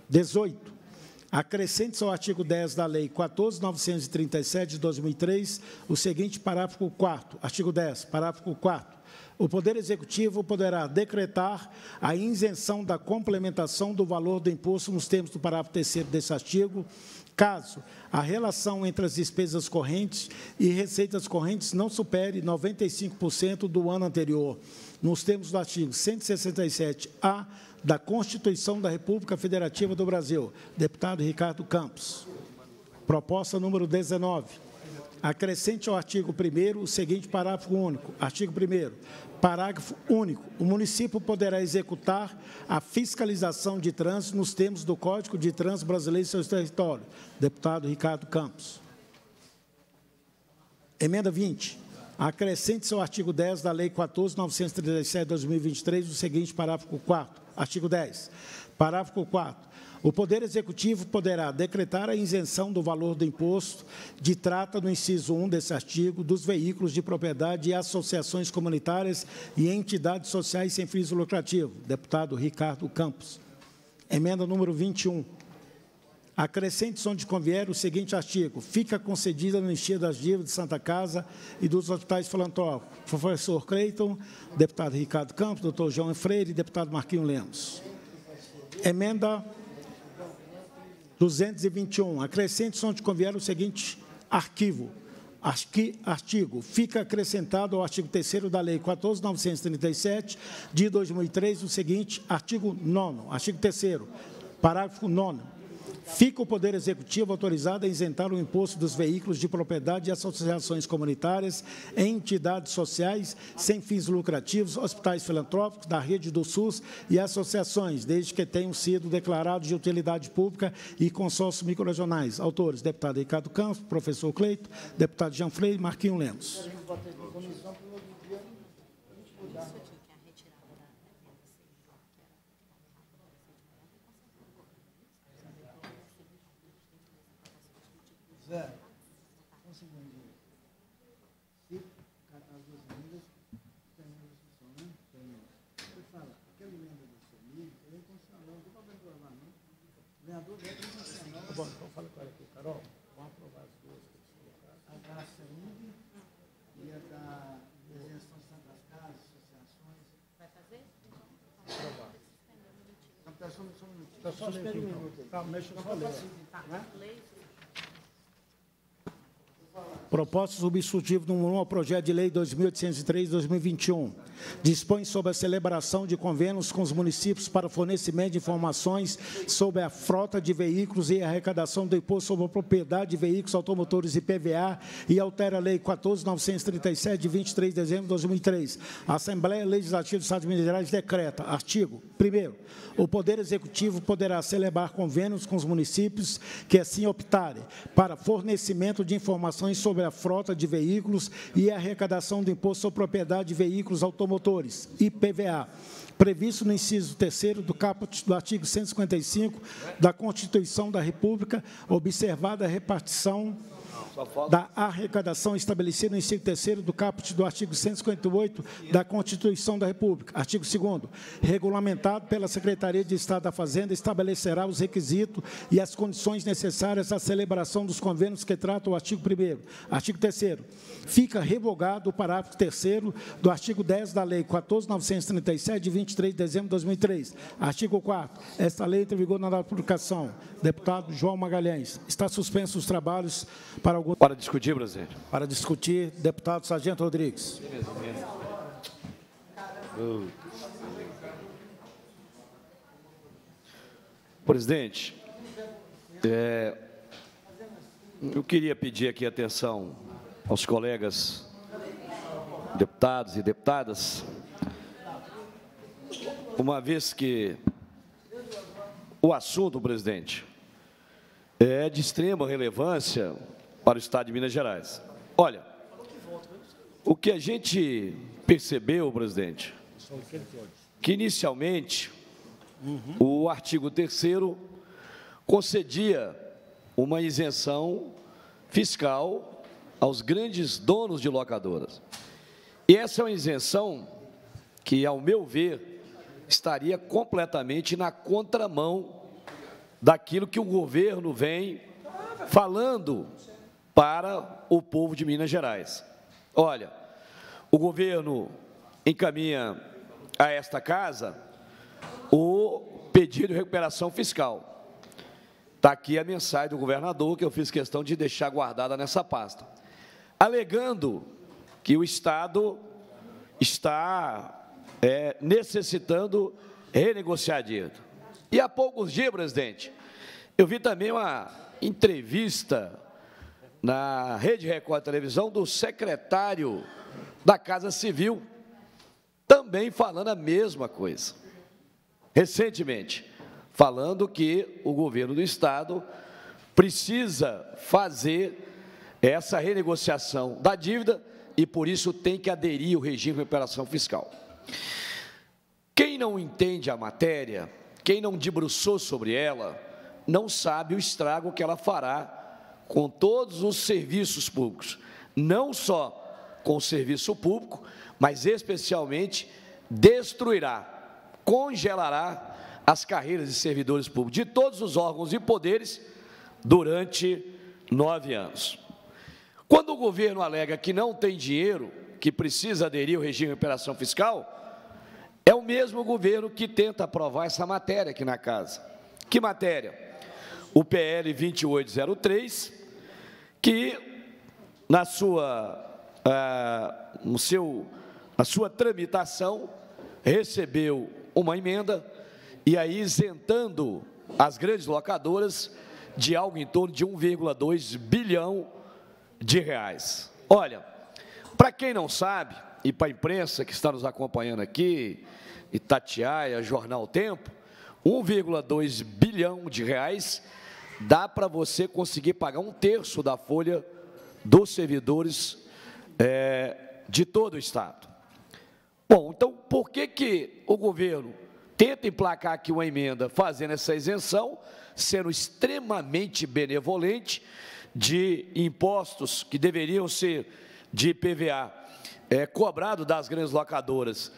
dezoito. Acrescente-se ao artigo dez da Lei quatorze mil novecentos e trinta e sete, de dois mil e três, o seguinte parágrafo quarto. Artigo dez, parágrafo quarto. O Poder Executivo poderá decretar a isenção da complementação do valor do imposto nos termos do parágrafo terceiro deste artigo, caso a relação entre as despesas correntes e receitas correntes não supere noventa e cinco por cento do ano anterior, nos termos do artigo cento e sessenta e sete A da Constituição da República Federativa do Brasil. Deputado Ricardo Campos. Proposta número dezenove. Acrescente ao artigo primeiro o seguinte parágrafo único. Artigo primeiro. Parágrafo único. O município poderá executar a fiscalização de trânsito nos termos do Código de Trânsito Brasileiro e seus territórios. Deputado Ricardo Campos. Emenda vinte. Acrescente-se ao artigo dez da Lei quatorze mil novecentos e trinta e sete de dois mil e vinte e três o seguinte parágrafo quarto. Artigo dez. Parágrafo quarto. O Poder Executivo poderá decretar a isenção do valor do imposto de trata no inciso um desse artigo dos veículos de propriedade e associações comunitárias e entidades sociais sem fins lucrativos. Deputado Ricardo Campos. Emenda número vinte e um. Acrescente-se onde convier o seguinte artigo. Fica concedida no encher das dívidas de Santa Casa e dos hospitais filantrópicos. Professor Cleiton, deputado Ricardo Campos, doutor João Freire e deputado Marquinho Lemos. Emenda duzentos e vinte e um. Acrescente-se onde convier o seguinte arquivo. Artigo. Fica acrescentado ao artigo terceiro da Lei quatorze mil novecentos e trinta e sete, de dois mil e três, o seguinte artigo nono. Artigo terceiro, parágrafo nono. Fica o Poder Executivo autorizado a isentar o imposto dos veículos de propriedade e associações comunitárias, entidades sociais, sem fins lucrativos, hospitais filantrópicos, da rede do SUS e associações, desde que tenham sido declarados de utilidade pública e consórcios microregionais. Autores, deputado Ricardo Campos, professor Cleiton, deputado Jean Freire e Marquinho Lemos. Só espera um minuto. Calma, deixa eu só ler. Vou falar. Proposta substitutiva número um ao projeto de lei dois mil oitocentos e três, dois mil e vinte e um. Dispõe sobre a celebração de convênios com os municípios para fornecimento de informações sobre a frota de veículos e a arrecadação do imposto sobre a propriedade de veículos automotores I P V A e altera a lei quatorze mil novecentos e trinta e sete, de vinte e três de dezembro de dois mil e três. A Assembleia Legislativa do Estado de Minas Gerais decreta, artigo primeiro, o Poder Executivo poderá celebrar convênios com os municípios que assim optarem para fornecimento de informações sobre a frota de veículos e a arrecadação do imposto sobre propriedade de veículos automotores, I P V A, previsto no inciso terceiro do caput do artigo cento e cinquenta e cinco da Constituição da República, observada a repartição da arrecadação estabelecida no inciso terceiro do caput do artigo cento e cinquenta e oito da Constituição da República. Artigo segundo, regulamentado pela Secretaria de Estado da Fazenda, estabelecerá os requisitos e as condições necessárias à celebração dos convênios que trata o artigo primeiro. Artigo terceiro, fica revogado o parágrafo terceiro do artigo dez da Lei quatorze mil novecentos e trinta e sete, de vinte e três de dezembro de dois mil e três. Artigo quatro, esta lei entra em vigor na data de publicação. Deputado João Magalhães, está suspenso os trabalhos para algum... Para discutir, Brasileiro. Para discutir, deputado Sargento Rodrigues. Presidente, é, eu queria pedir aqui atenção aos colegas deputados e deputadas, uma vez que o assunto, presidente, é de extrema relevância para o Estado de Minas Gerais. Olha, o que a gente percebeu, presidente, que inicialmente o artigo terceiro concedia uma isenção fiscal aos grandes donos de locadoras. E essa é uma isenção que, ao meu ver, estaria completamente na contramão daquilo que o governo vem falando para o povo de Minas Gerais. Olha, o governo encaminha a esta casa o pedido de recuperação fiscal. Está aqui a mensagem do governador, que eu fiz questão de deixar guardada nessa pasta, alegando que o Estado está é, necessitando renegociar dívida. E há poucos dias, presidente, eu vi também uma entrevista na Rede Record Televisão, do secretário da Casa Civil, também falando a mesma coisa. Recentemente, falando que o governo do Estado precisa fazer essa renegociação da dívida e, por isso, tem que aderir ao regime de recuperação fiscal. Quem não entende a matéria, quem não debruçou sobre ela, não sabe o estrago que ela fará com todos os serviços públicos, não só com o serviço público, mas especialmente destruirá, congelará as carreiras de servidores públicos de todos os órgãos e poderes durante nove anos. Quando o governo alega que não tem dinheiro, que precisa aderir ao regime de recuperação fiscal, é o mesmo governo que tenta aprovar essa matéria aqui na casa. Que matéria? O P L vinte e oito zero três, que, na sua, ah, no seu, na sua tramitação, recebeu uma emenda, e aí isentando as grandes locadoras de algo em torno de um vírgula dois bilhão de reais. Olha, para quem não sabe, e para a imprensa que está nos acompanhando aqui, Itatiaia, Jornal Tempo, um vírgula dois bilhão de reais dá para você conseguir pagar um terço da folha dos servidores é, de todo o Estado. Bom, então, por que que o governo tenta emplacar aqui uma emenda fazendo essa isenção, sendo extremamente benevolente de impostos que deveriam ser de I P V A é, cobrado das grandes locadoras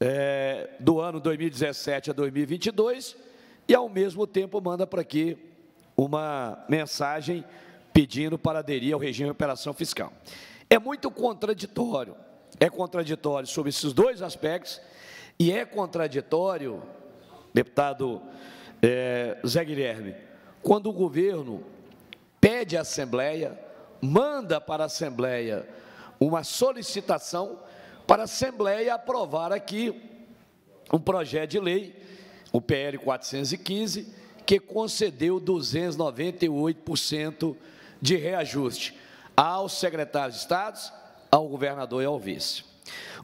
é, do ano dois mil e dezessete a dois mil e vinte e dois, e, ao mesmo tempo, manda para aqui uma mensagem pedindo para aderir ao regime de recuperação fiscal. É muito contraditório, é contraditório sobre esses dois aspectos, e é contraditório, deputado é, Zé Guilherme, quando o governo pede à Assembleia manda para a Assembleia uma solicitação para a Assembleia aprovar aqui um projeto de lei, o P L quatrocentos e quinze, que concedeu duzentos e noventa e oito por cento de reajuste aos secretários de Estado, ao governador e ao vice.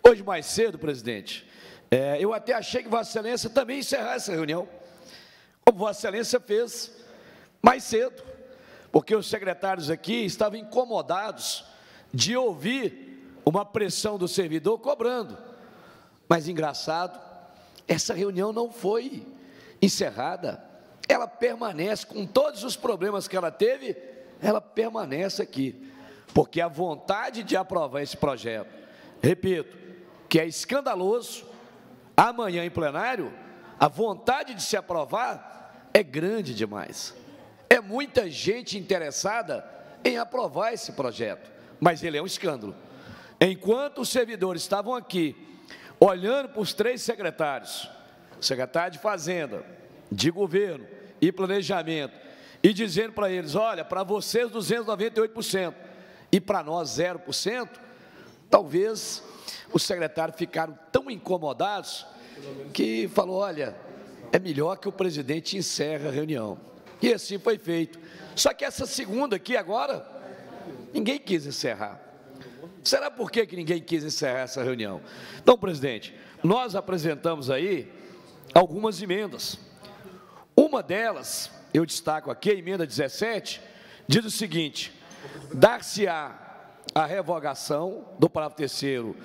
Hoje, mais cedo, presidente, é, eu até achei que Vossa Excelência também encerrar essa reunião, como Vossa Excelência fez mais cedo, porque os secretários aqui estavam incomodados de ouvir uma pressão do servidor cobrando. Mas, engraçado, essa reunião não foi encerrada, ela permanece, com todos os problemas que ela teve, ela permanece aqui, porque a vontade de aprovar esse projeto, repito, que é escandaloso, amanhã em plenário, a vontade de se aprovar é grande demais. É muita gente interessada em aprovar esse projeto, mas ele é um escândalo. Enquanto os servidores estavam aqui, olhando para os três secretários, secretário de Fazenda, de Governo e Planejamento, e dizendo para eles, olha, para vocês duzentos e noventa e oito por cento e para nós zero por cento, talvez os secretários ficaram tão incomodados que falou, olha, é melhor que o presidente encerre a reunião. E assim foi feito. Só que essa segunda aqui agora, ninguém quis encerrar. Será por que que ninguém quis encerrar essa reunião? Então, presidente, nós apresentamos aí algumas emendas. Uma delas, eu destaco aqui, a emenda dezessete, diz o seguinte, dar-se-á a revogação do parágrafo terceiro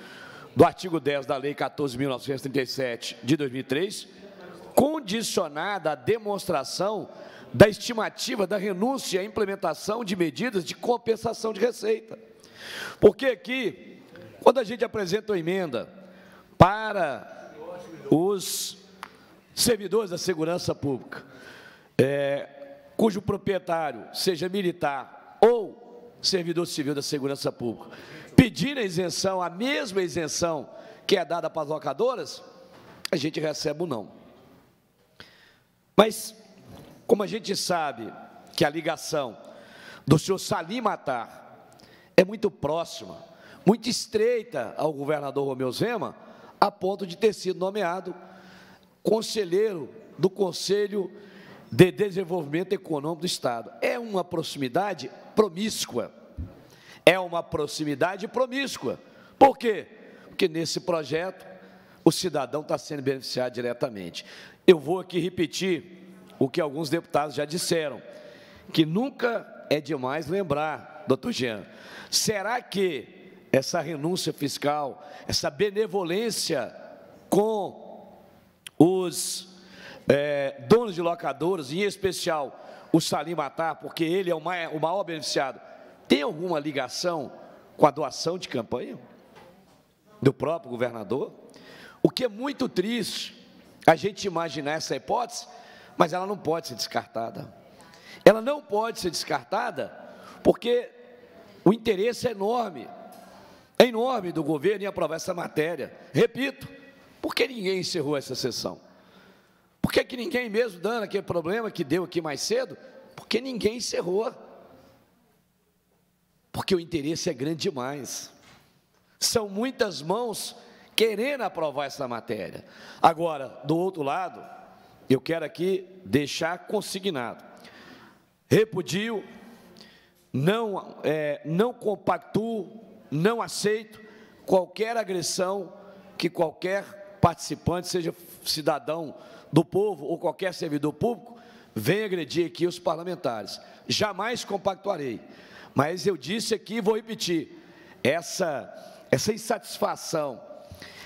do artigo dez da Lei quatorze mil novecentos e trinta e sete, de dois mil e três, condicionada à demonstração da estimativa da renúncia à implementação de medidas de compensação de receita. Porque aqui, quando a gente apresenta uma emenda para os servidores da segurança pública, é, cujo proprietário seja militar ou servidor civil da segurança pública, pedir a isenção, a mesma isenção que é dada para as locadoras, a gente recebe o não. Mas, como a gente sabe que a ligação do senhor Salim Matar é muito próxima, muito estreita ao governador Romeu Zema, a ponto de ter sido nomeado conselheiro do Conselho de Desenvolvimento Econômico do Estado. É uma proximidade promíscua. É uma proximidade promíscua. Por quê? Porque nesse projeto o cidadão está sendo beneficiado diretamente. Eu vou aqui repetir o que alguns deputados já disseram, que nunca é demais lembrar, doutor Jean, será que essa renúncia fiscal, essa benevolência com os é, donos de locadoras, em especial o Salim Matar, porque ele é o maior, o maior beneficiado, tem alguma ligação com a doação de campanha do próprio governador? O que é muito triste a gente imaginar essa hipótese, mas ela não pode ser descartada. Ela não pode ser descartada porque o interesse é enorme, é enorme do governo em aprovar essa matéria. Repito, por que ninguém encerrou essa sessão? Por que que ninguém, mesmo dando aquele problema que deu aqui mais cedo, porque ninguém encerrou? Porque o interesse é grande demais. São muitas mãos querendo aprovar essa matéria. Agora, do outro lado, eu quero aqui deixar consignado, repudio, Não, é, não compactuo, não aceito qualquer agressão que qualquer participante, seja cidadão do povo ou qualquer servidor público, venha agredir aqui os parlamentares. Jamais compactuarei. Mas eu disse aqui e vou repetir, essa, essa insatisfação,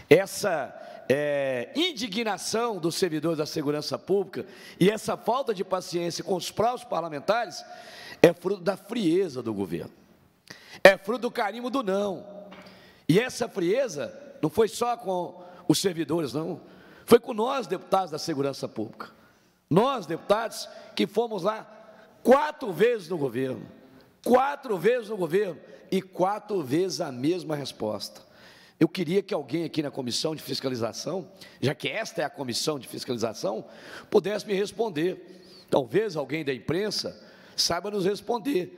essa é, indignação dos servidores da segurança pública e essa falta de paciência com os próprios parlamentares é fruto da frieza do governo, é fruto do carimbo do não. E essa frieza não foi só com os servidores, não. Foi com nós, deputados da segurança pública. Nós, deputados, que fomos lá quatro vezes no governo, quatro vezes no governo e quatro vezes a mesma resposta. Eu queria que alguém aqui na comissão de fiscalização, já que esta é a comissão de fiscalização, pudesse me responder. Talvez alguém da imprensa saiba nos responder,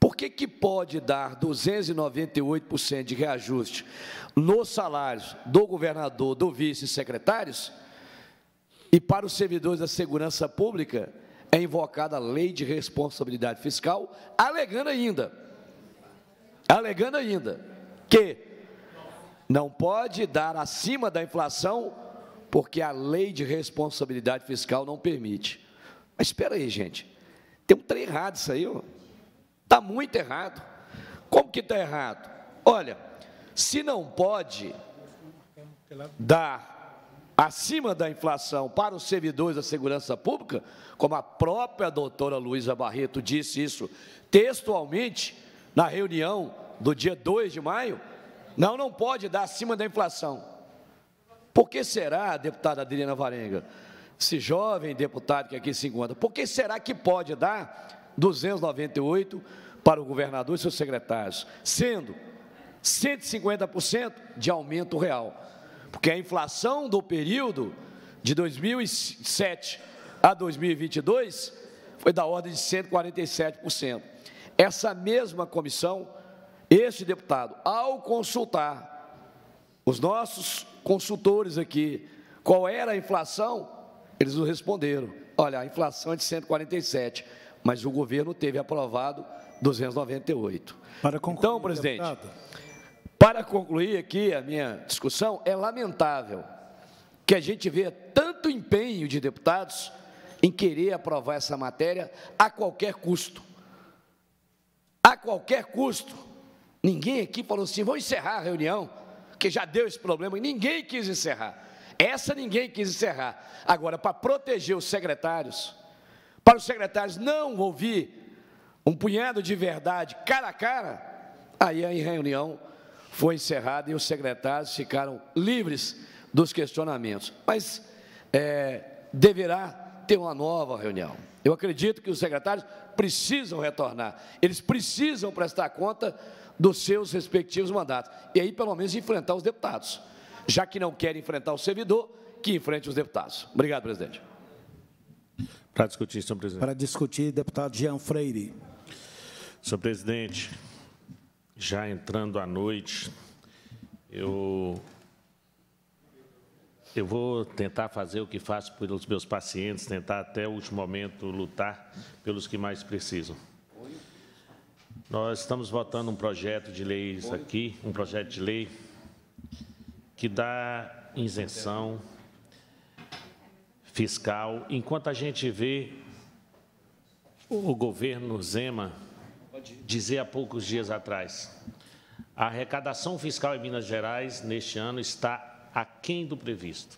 por por que que pode dar duzentos e noventa e oito por cento de reajuste nos salários do governador, do vice e secretários, e para os servidores da segurança pública é invocada a lei de responsabilidade fiscal, alegando ainda, alegando ainda que não pode dar acima da inflação porque a lei de responsabilidade fiscal não permite. Mas espera aí, gente, tem um trem errado isso aí, ó. Está muito errado. Como que está errado? Olha, se não pode dar acima da inflação para os servidores da segurança pública, como a própria doutora Luiza Barreto disse isso textualmente na reunião do dia dois de maio, não, não pode dar acima da inflação. Por que será, deputada Adriano Alvarenga, esse jovem deputado que aqui se encontra, por que será que pode dar duzentos e noventa e oito para o governador e seus secretários, sendo cento e cinquenta por cento de aumento real? Porque a inflação do período de dois mil e sete a dois mil e vinte e dois foi da ordem de cento e quarenta e sete por cento. Essa mesma comissão, este deputado, ao consultar os nossos consultores aqui, qual era a inflação, eles nos responderam, olha, a inflação é de cento e quarenta e sete por cento, mas o governo teve aprovado duzentos e noventa e oito por cento. Para concluir, então, presidente... Deputado. Para concluir aqui a minha discussão, é lamentável que a gente vê tanto empenho de deputados em querer aprovar essa matéria a qualquer custo. A qualquer custo. Ninguém aqui falou assim, vamos encerrar a reunião, que já deu esse problema, e ninguém quis encerrar. Essa ninguém quis encerrar. Agora, para proteger os secretários, para os secretários não ouvir um punhado de verdade cara a cara, aí a reunião foi encerrada e os secretários ficaram livres dos questionamentos. Mas é, deverá ter uma nova reunião. Eu acredito que os secretários precisam retornar, eles precisam prestar conta dos seus respectivos mandatos, e aí, pelo menos, enfrentar os deputados. Já que não quer enfrentar o servidor, que enfrente os deputados. Obrigado, presidente. Para discutir, senhor presidente. Para discutir, deputado Jean Freire. Senhor presidente... Já entrando à noite, eu, eu vou tentar fazer o que faço pelos meus pacientes, tentar até o último momento lutar pelos que mais precisam. Nós estamos votando um projeto de leis aqui, um projeto de lei que dá isenção fiscal, enquanto a gente vê o governo Zema dizer há poucos dias atrás, a arrecadação fiscal em Minas Gerais, neste ano, está aquém do previsto,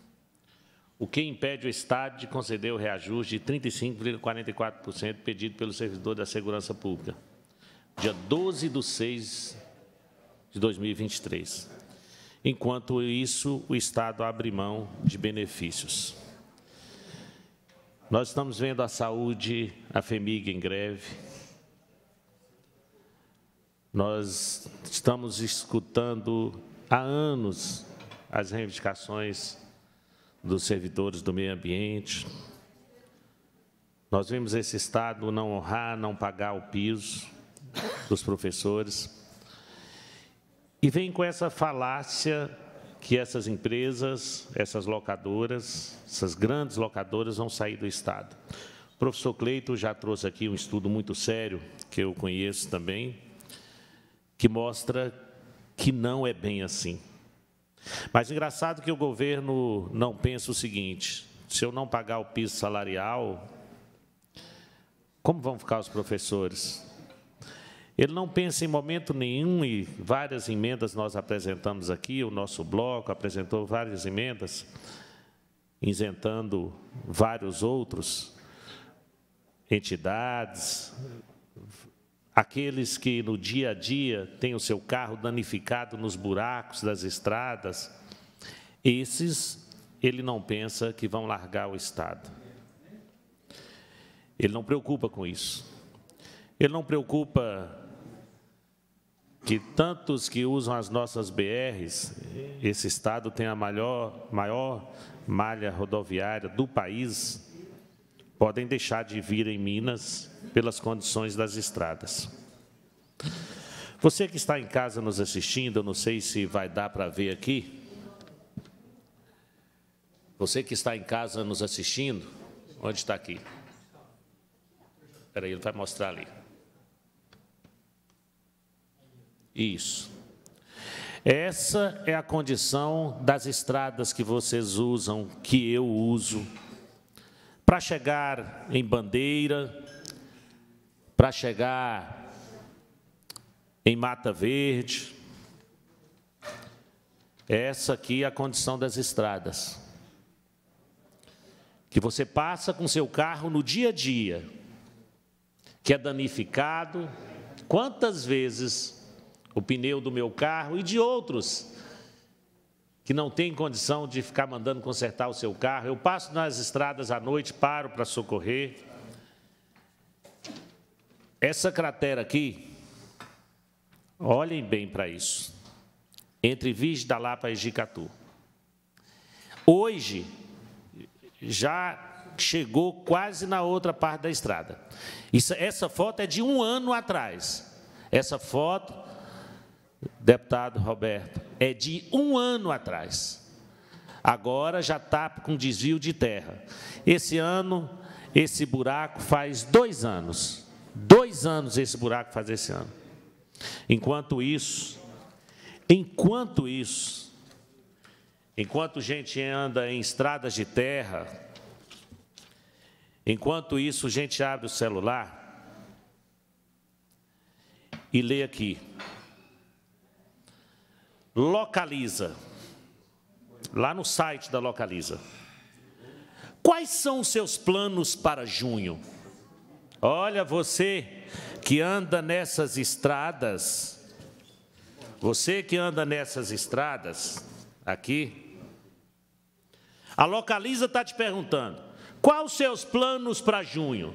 o que impede o Estado de conceder o reajuste de trinta e cinco vírgula quarenta e quatro por cento pedido pelo servidor da Segurança Pública, dia doze de seis de dois mil e vinte e três. Enquanto isso, o Estado abre mão de benefícios. Nós estamos vendo a saúde, a CEMIG em greve, nós estamos escutando há anos as reivindicações dos servidores do meio ambiente. Nós vimos esse Estado não honrar, não pagar o piso dos professores. E vem com essa falácia que essas empresas, essas locadoras, essas grandes locadoras vão sair do Estado. O professor Cleiton já trouxe aqui um estudo muito sério, que eu conheço também, que mostra que não é bem assim. Mas engraçado que o governo não pensa o seguinte, se eu não pagar o piso salarial, como vão ficar os professores? Ele não pensa em momento nenhum, e várias emendas nós apresentamos aqui, o nosso bloco apresentou várias emendas, isentando vários outros, entidades, aqueles que no dia a dia têm o seu carro danificado nos buracos das estradas, esses ele não pensa que vão largar o Estado. Ele não preocupa com isso. Ele não preocupa que tantos que usam as nossas B Rs, esse Estado tem a maior, maior malha rodoviária do país, podem deixar de vir em Minas pelas condições das estradas. Você que está em casa nos assistindo, eu não sei se vai dar para ver aqui. Você que está em casa nos assistindo, onde está aqui? Espera aí, ele vai mostrar ali. Isso. Essa é a condição das estradas que vocês usam, que eu uso, para chegar em Bandeira, para chegar em Mata Verde. Essa aqui é a condição das estradas, que você passa com seu carro no dia a dia, que é danificado. Quantas vezes o pneu do meu carro e de outros que não tem condição de ficar mandando consertar o seu carro. Eu passo nas estradas à noite, paro para socorrer. Essa cratera aqui, olhem bem para isso, entre Virgem da Lapa e Jicatu. Hoje, já chegou quase na outra parte da estrada. Isso, essa foto é de um ano atrás. Essa foto, deputado Roberto, é de um ano atrás. Agora já está com desvio de terra. Esse ano, esse buraco faz dois anos. Dois anos esse buraco faz esse ano. Enquanto isso, enquanto isso, enquanto a gente anda em estradas de terra, enquanto isso a gente abre o celular e lê aqui. Localiza, lá no site da Localiza. Quais são os seus planos para junho? Olha, você que anda nessas estradas, você que anda nessas estradas aqui, a Localiza está te perguntando, quais os seus planos para junho?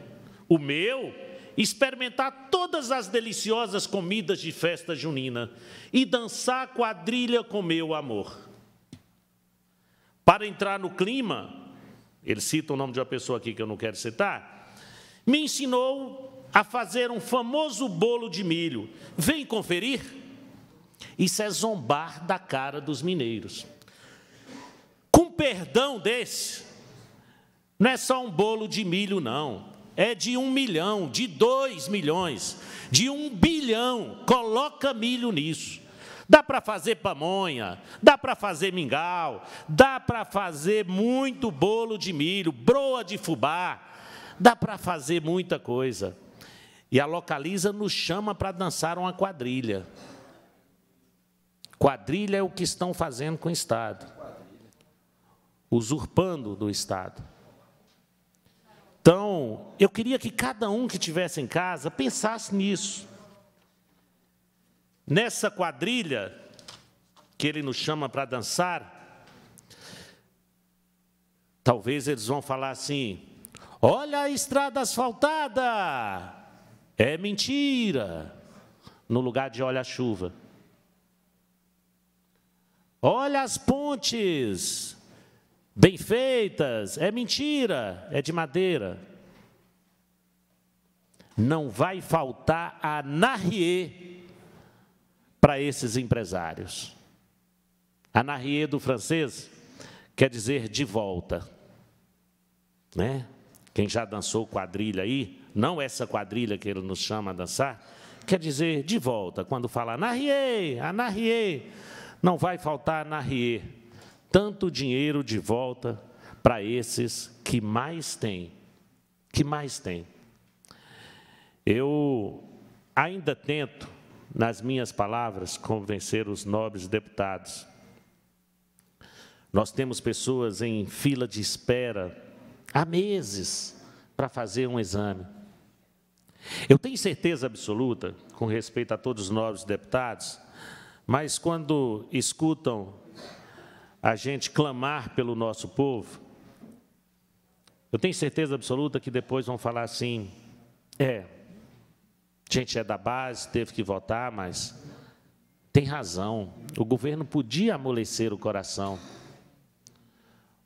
O meu? Experimentar todas as deliciosas comidas de festa junina e dançar quadrilha com meu amor. Para entrar no clima, ele cita o nome de uma pessoa aqui que eu não quero citar, me ensinou a fazer um famoso bolo de milho. Vem conferir? Isso é zombar da cara dos mineiros. Com perdão desse, não é só um bolo de milho, não. É de um milhão, de dois milhões, de um bilhão. Coloca milho nisso. Dá para fazer pamonha, dá para fazer mingau, dá para fazer muito bolo de milho, broa de fubá, dá para fazer muita coisa. E a Localiza nos chama para dançar uma quadrilha. Quadrilha é o que estão fazendo com o Estado, usurpando do Estado. Então, eu queria que cada um que estivesse em casa pensasse nisso. Nessa quadrilha que ele nos chama para dançar, talvez eles vão falar assim, olha a estrada asfaltada, é mentira, no lugar de olha a chuva. Olha as pontes bem feitas, é mentira, é de madeira. Não vai faltar a narrier para esses empresários. A narrier do francês quer dizer de volta, né? Quem já dançou quadrilha aí, não essa quadrilha que ele nos chama a dançar, quer dizer de volta. Quando fala narrier, a narrier, não vai faltar a narrier. Tanto dinheiro de volta para esses que mais têm, que mais têm. Eu ainda tento, nas minhas palavras, convencer os nobres deputados. Nós temos pessoas em fila de espera há meses para fazer um exame. Eu tenho certeza absoluta, com respeito a todos os nobres deputados, mas quando escutam a gente clamar pelo nosso povo, eu tenho certeza absoluta que depois vão falar assim, é, a gente é da base, teve que votar, mas tem razão, o governo podia amolecer o coração,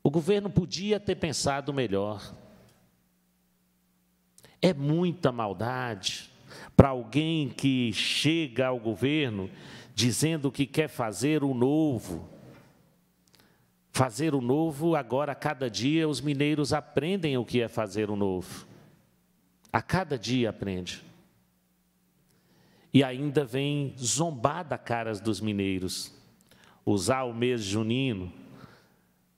o governo podia ter pensado melhor. É muita maldade, para alguém que chega ao governo dizendo que quer fazer o novo. Fazer o novo, agora, a cada dia, os mineiros aprendem o que é fazer o novo. A cada dia aprende. E ainda vem zombar da cara dos mineiros. Usar o mês junino,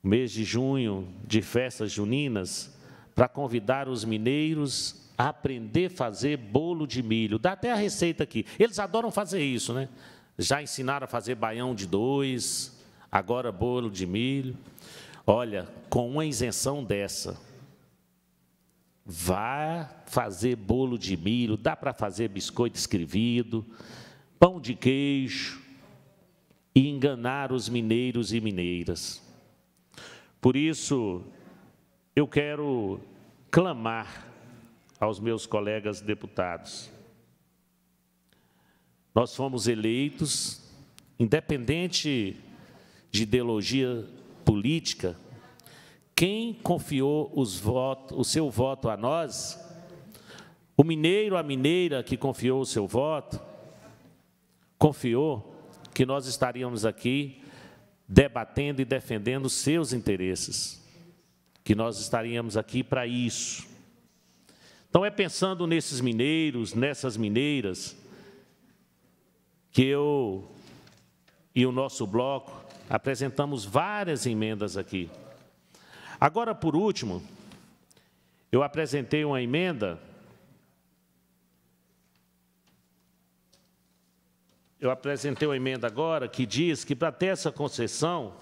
o mês de junho, de festas juninas, para convidar os mineiros a aprender a fazer bolo de milho. Dá até a receita aqui. Eles adoram fazer isso, né? Já ensinaram a fazer baião de dois, agora bolo de milho. Olha, com uma isenção dessa, vá fazer bolo de milho, dá para fazer biscoito escrevido, pão de queijo e enganar os mineiros e mineiras. Por isso, eu quero clamar aos meus colegas deputados. Nós fomos eleitos, independente de ideologia política, quem confiou os votos, o seu voto a nós, o mineiro, a mineira que confiou o seu voto, confiou que nós estaríamos aqui debatendo e defendendo os seus interesses, que nós estaríamos aqui para isso. Então, é pensando nesses mineiros, nessas mineiras, que eu e o nosso bloco apresentamos várias emendas aqui. Agora, por último, eu apresentei uma emenda, eu apresentei uma emenda agora que diz que, para ter essa concessão,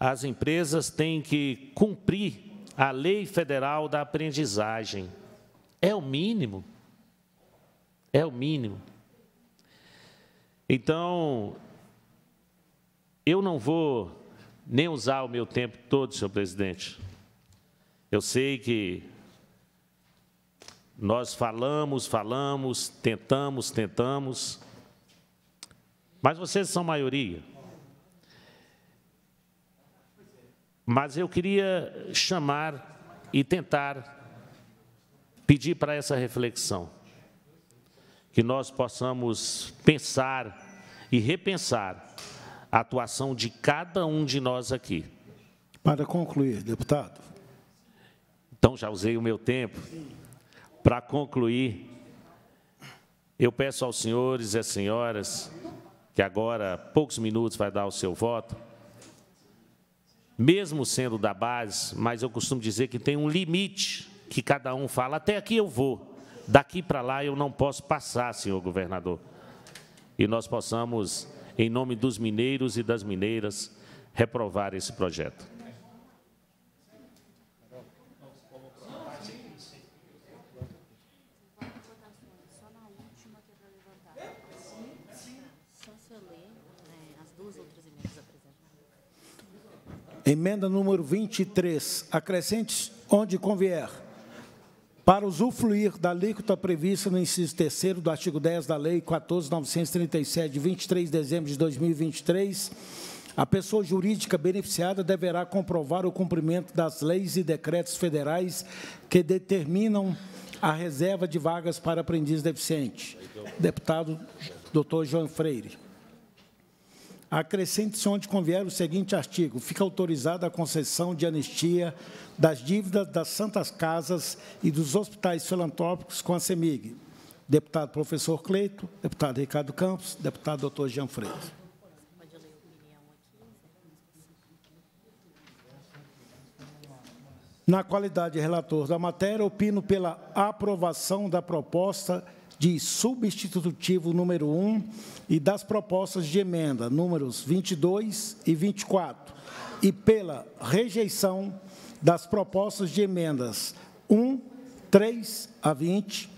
as empresas têm que cumprir a Lei Federal da Aprendizagem. É o mínimo, é o mínimo. Então, eu não vou nem usar o meu tempo todo, senhor presidente. Eu sei que nós falamos, falamos, tentamos, tentamos, mas vocês são maioria. Mas eu queria chamar e tentar pedir para essa reflexão, que nós possamos pensar e repensar a atuação de cada um de nós aqui. Para concluir, deputado. Então, já usei o meu tempo. Para concluir, eu peço aos senhores e às senhoras, que agora, há poucos minutos, vai dar o seu voto, mesmo sendo da base, mas eu costumo dizer que tem um limite que cada um fala, até aqui eu vou, daqui para lá eu não posso passar, senhor governador. E nós possamos, em nome dos mineiros e das mineiras, reprovar esse projeto. Emenda número vinte e três, acrescentes onde convier, para usufruir da alíquota prevista no inciso terceiro do artigo dez da Lei quatorze mil novecentos e trinta e sete, de vinte e três de dezembro de dois mil e vinte e três, a pessoa jurídica beneficiada deverá comprovar o cumprimento das leis e decretos federais que determinam a reserva de vagas para aprendiz deficiente. Deputado doutor Jean Freire. Acrescente-se onde convier o seguinte artigo. Fica autorizada a concessão de anistia das dívidas das Santas Casas e dos hospitais filantrópicos com a CEMIG. Deputado professor Cleiton, deputado Ricardo Campos, deputado doutor Jean Freire. Na qualidade de relator da matéria, opino pela aprovação da proposta de substitutivo número um e das propostas de emenda números vinte e dois e vinte e quatro, e pela rejeição das propostas de emendas um, três a vinte,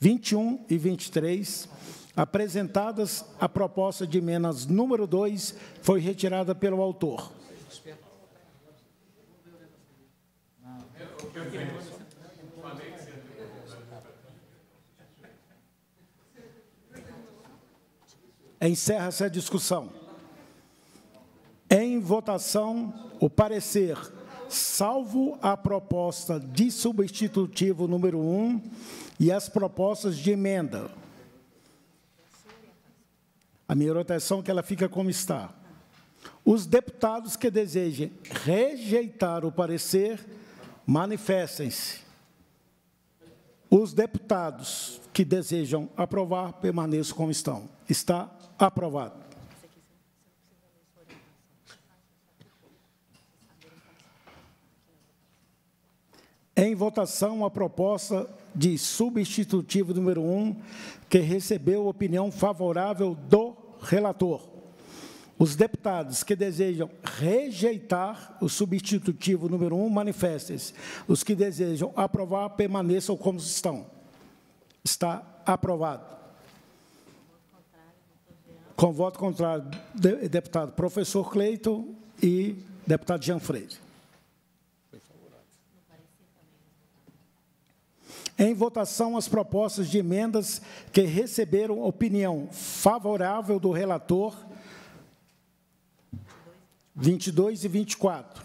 vinte e um e vinte e três, apresentadas. A proposta de emendas número dois foi retirada pelo autor. Encerra-se a discussão. Em votação, o parecer salvo a proposta de substitutivo número um e as propostas de emenda. A minha orientação é que ela fica como está. Os deputados que desejem rejeitar o parecer, manifestem-se. Os deputados que desejam aprovar, permaneçam como estão. Está aprovado. Em votação, a proposta de substitutivo número um, que recebeu opinião favorável do relator. Os deputados que desejam rejeitar o substitutivo número um, manifestem-se. Os que desejam aprovar, permaneçam como estão. Está aprovado. Com voto contrário, deputado Professor Cleiton e deputado Jean Freire. Em votação, as propostas de emendas que receberam opinião favorável do relator, vinte e dois e vinte e quatro.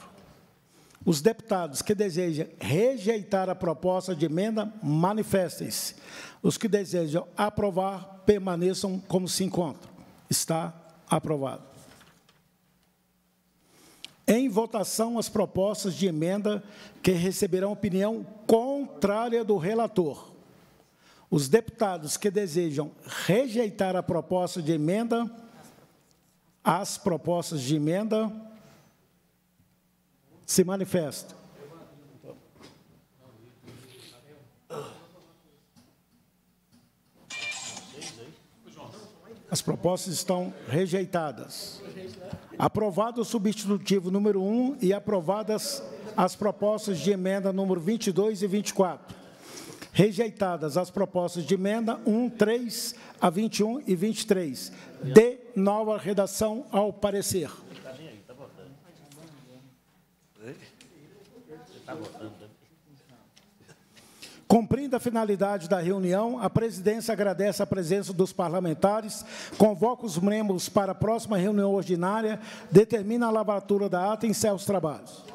Os deputados que desejam rejeitar a proposta de emenda, manifestem-se. Os que desejam aprovar, permaneçam como se encontram. Está aprovado. Em votação, as propostas de emenda que receberão opinião contrária do relator. Os deputados que desejam rejeitar a proposta de emenda, as propostas de emenda, se manifestam. As propostas estão rejeitadas. Aprovado o substitutivo número um e aprovadas as propostas de emenda número vinte e dois e vinte e quatro. Rejeitadas as propostas de emenda um, três a vinte e um e vinte e três. De nova redação ao parecer. Cumprindo a finalidade da reunião, a presidência agradece a presença dos parlamentares, convoca os membros para a próxima reunião ordinária, determina a lavratura da ata e encerra os trabalhos.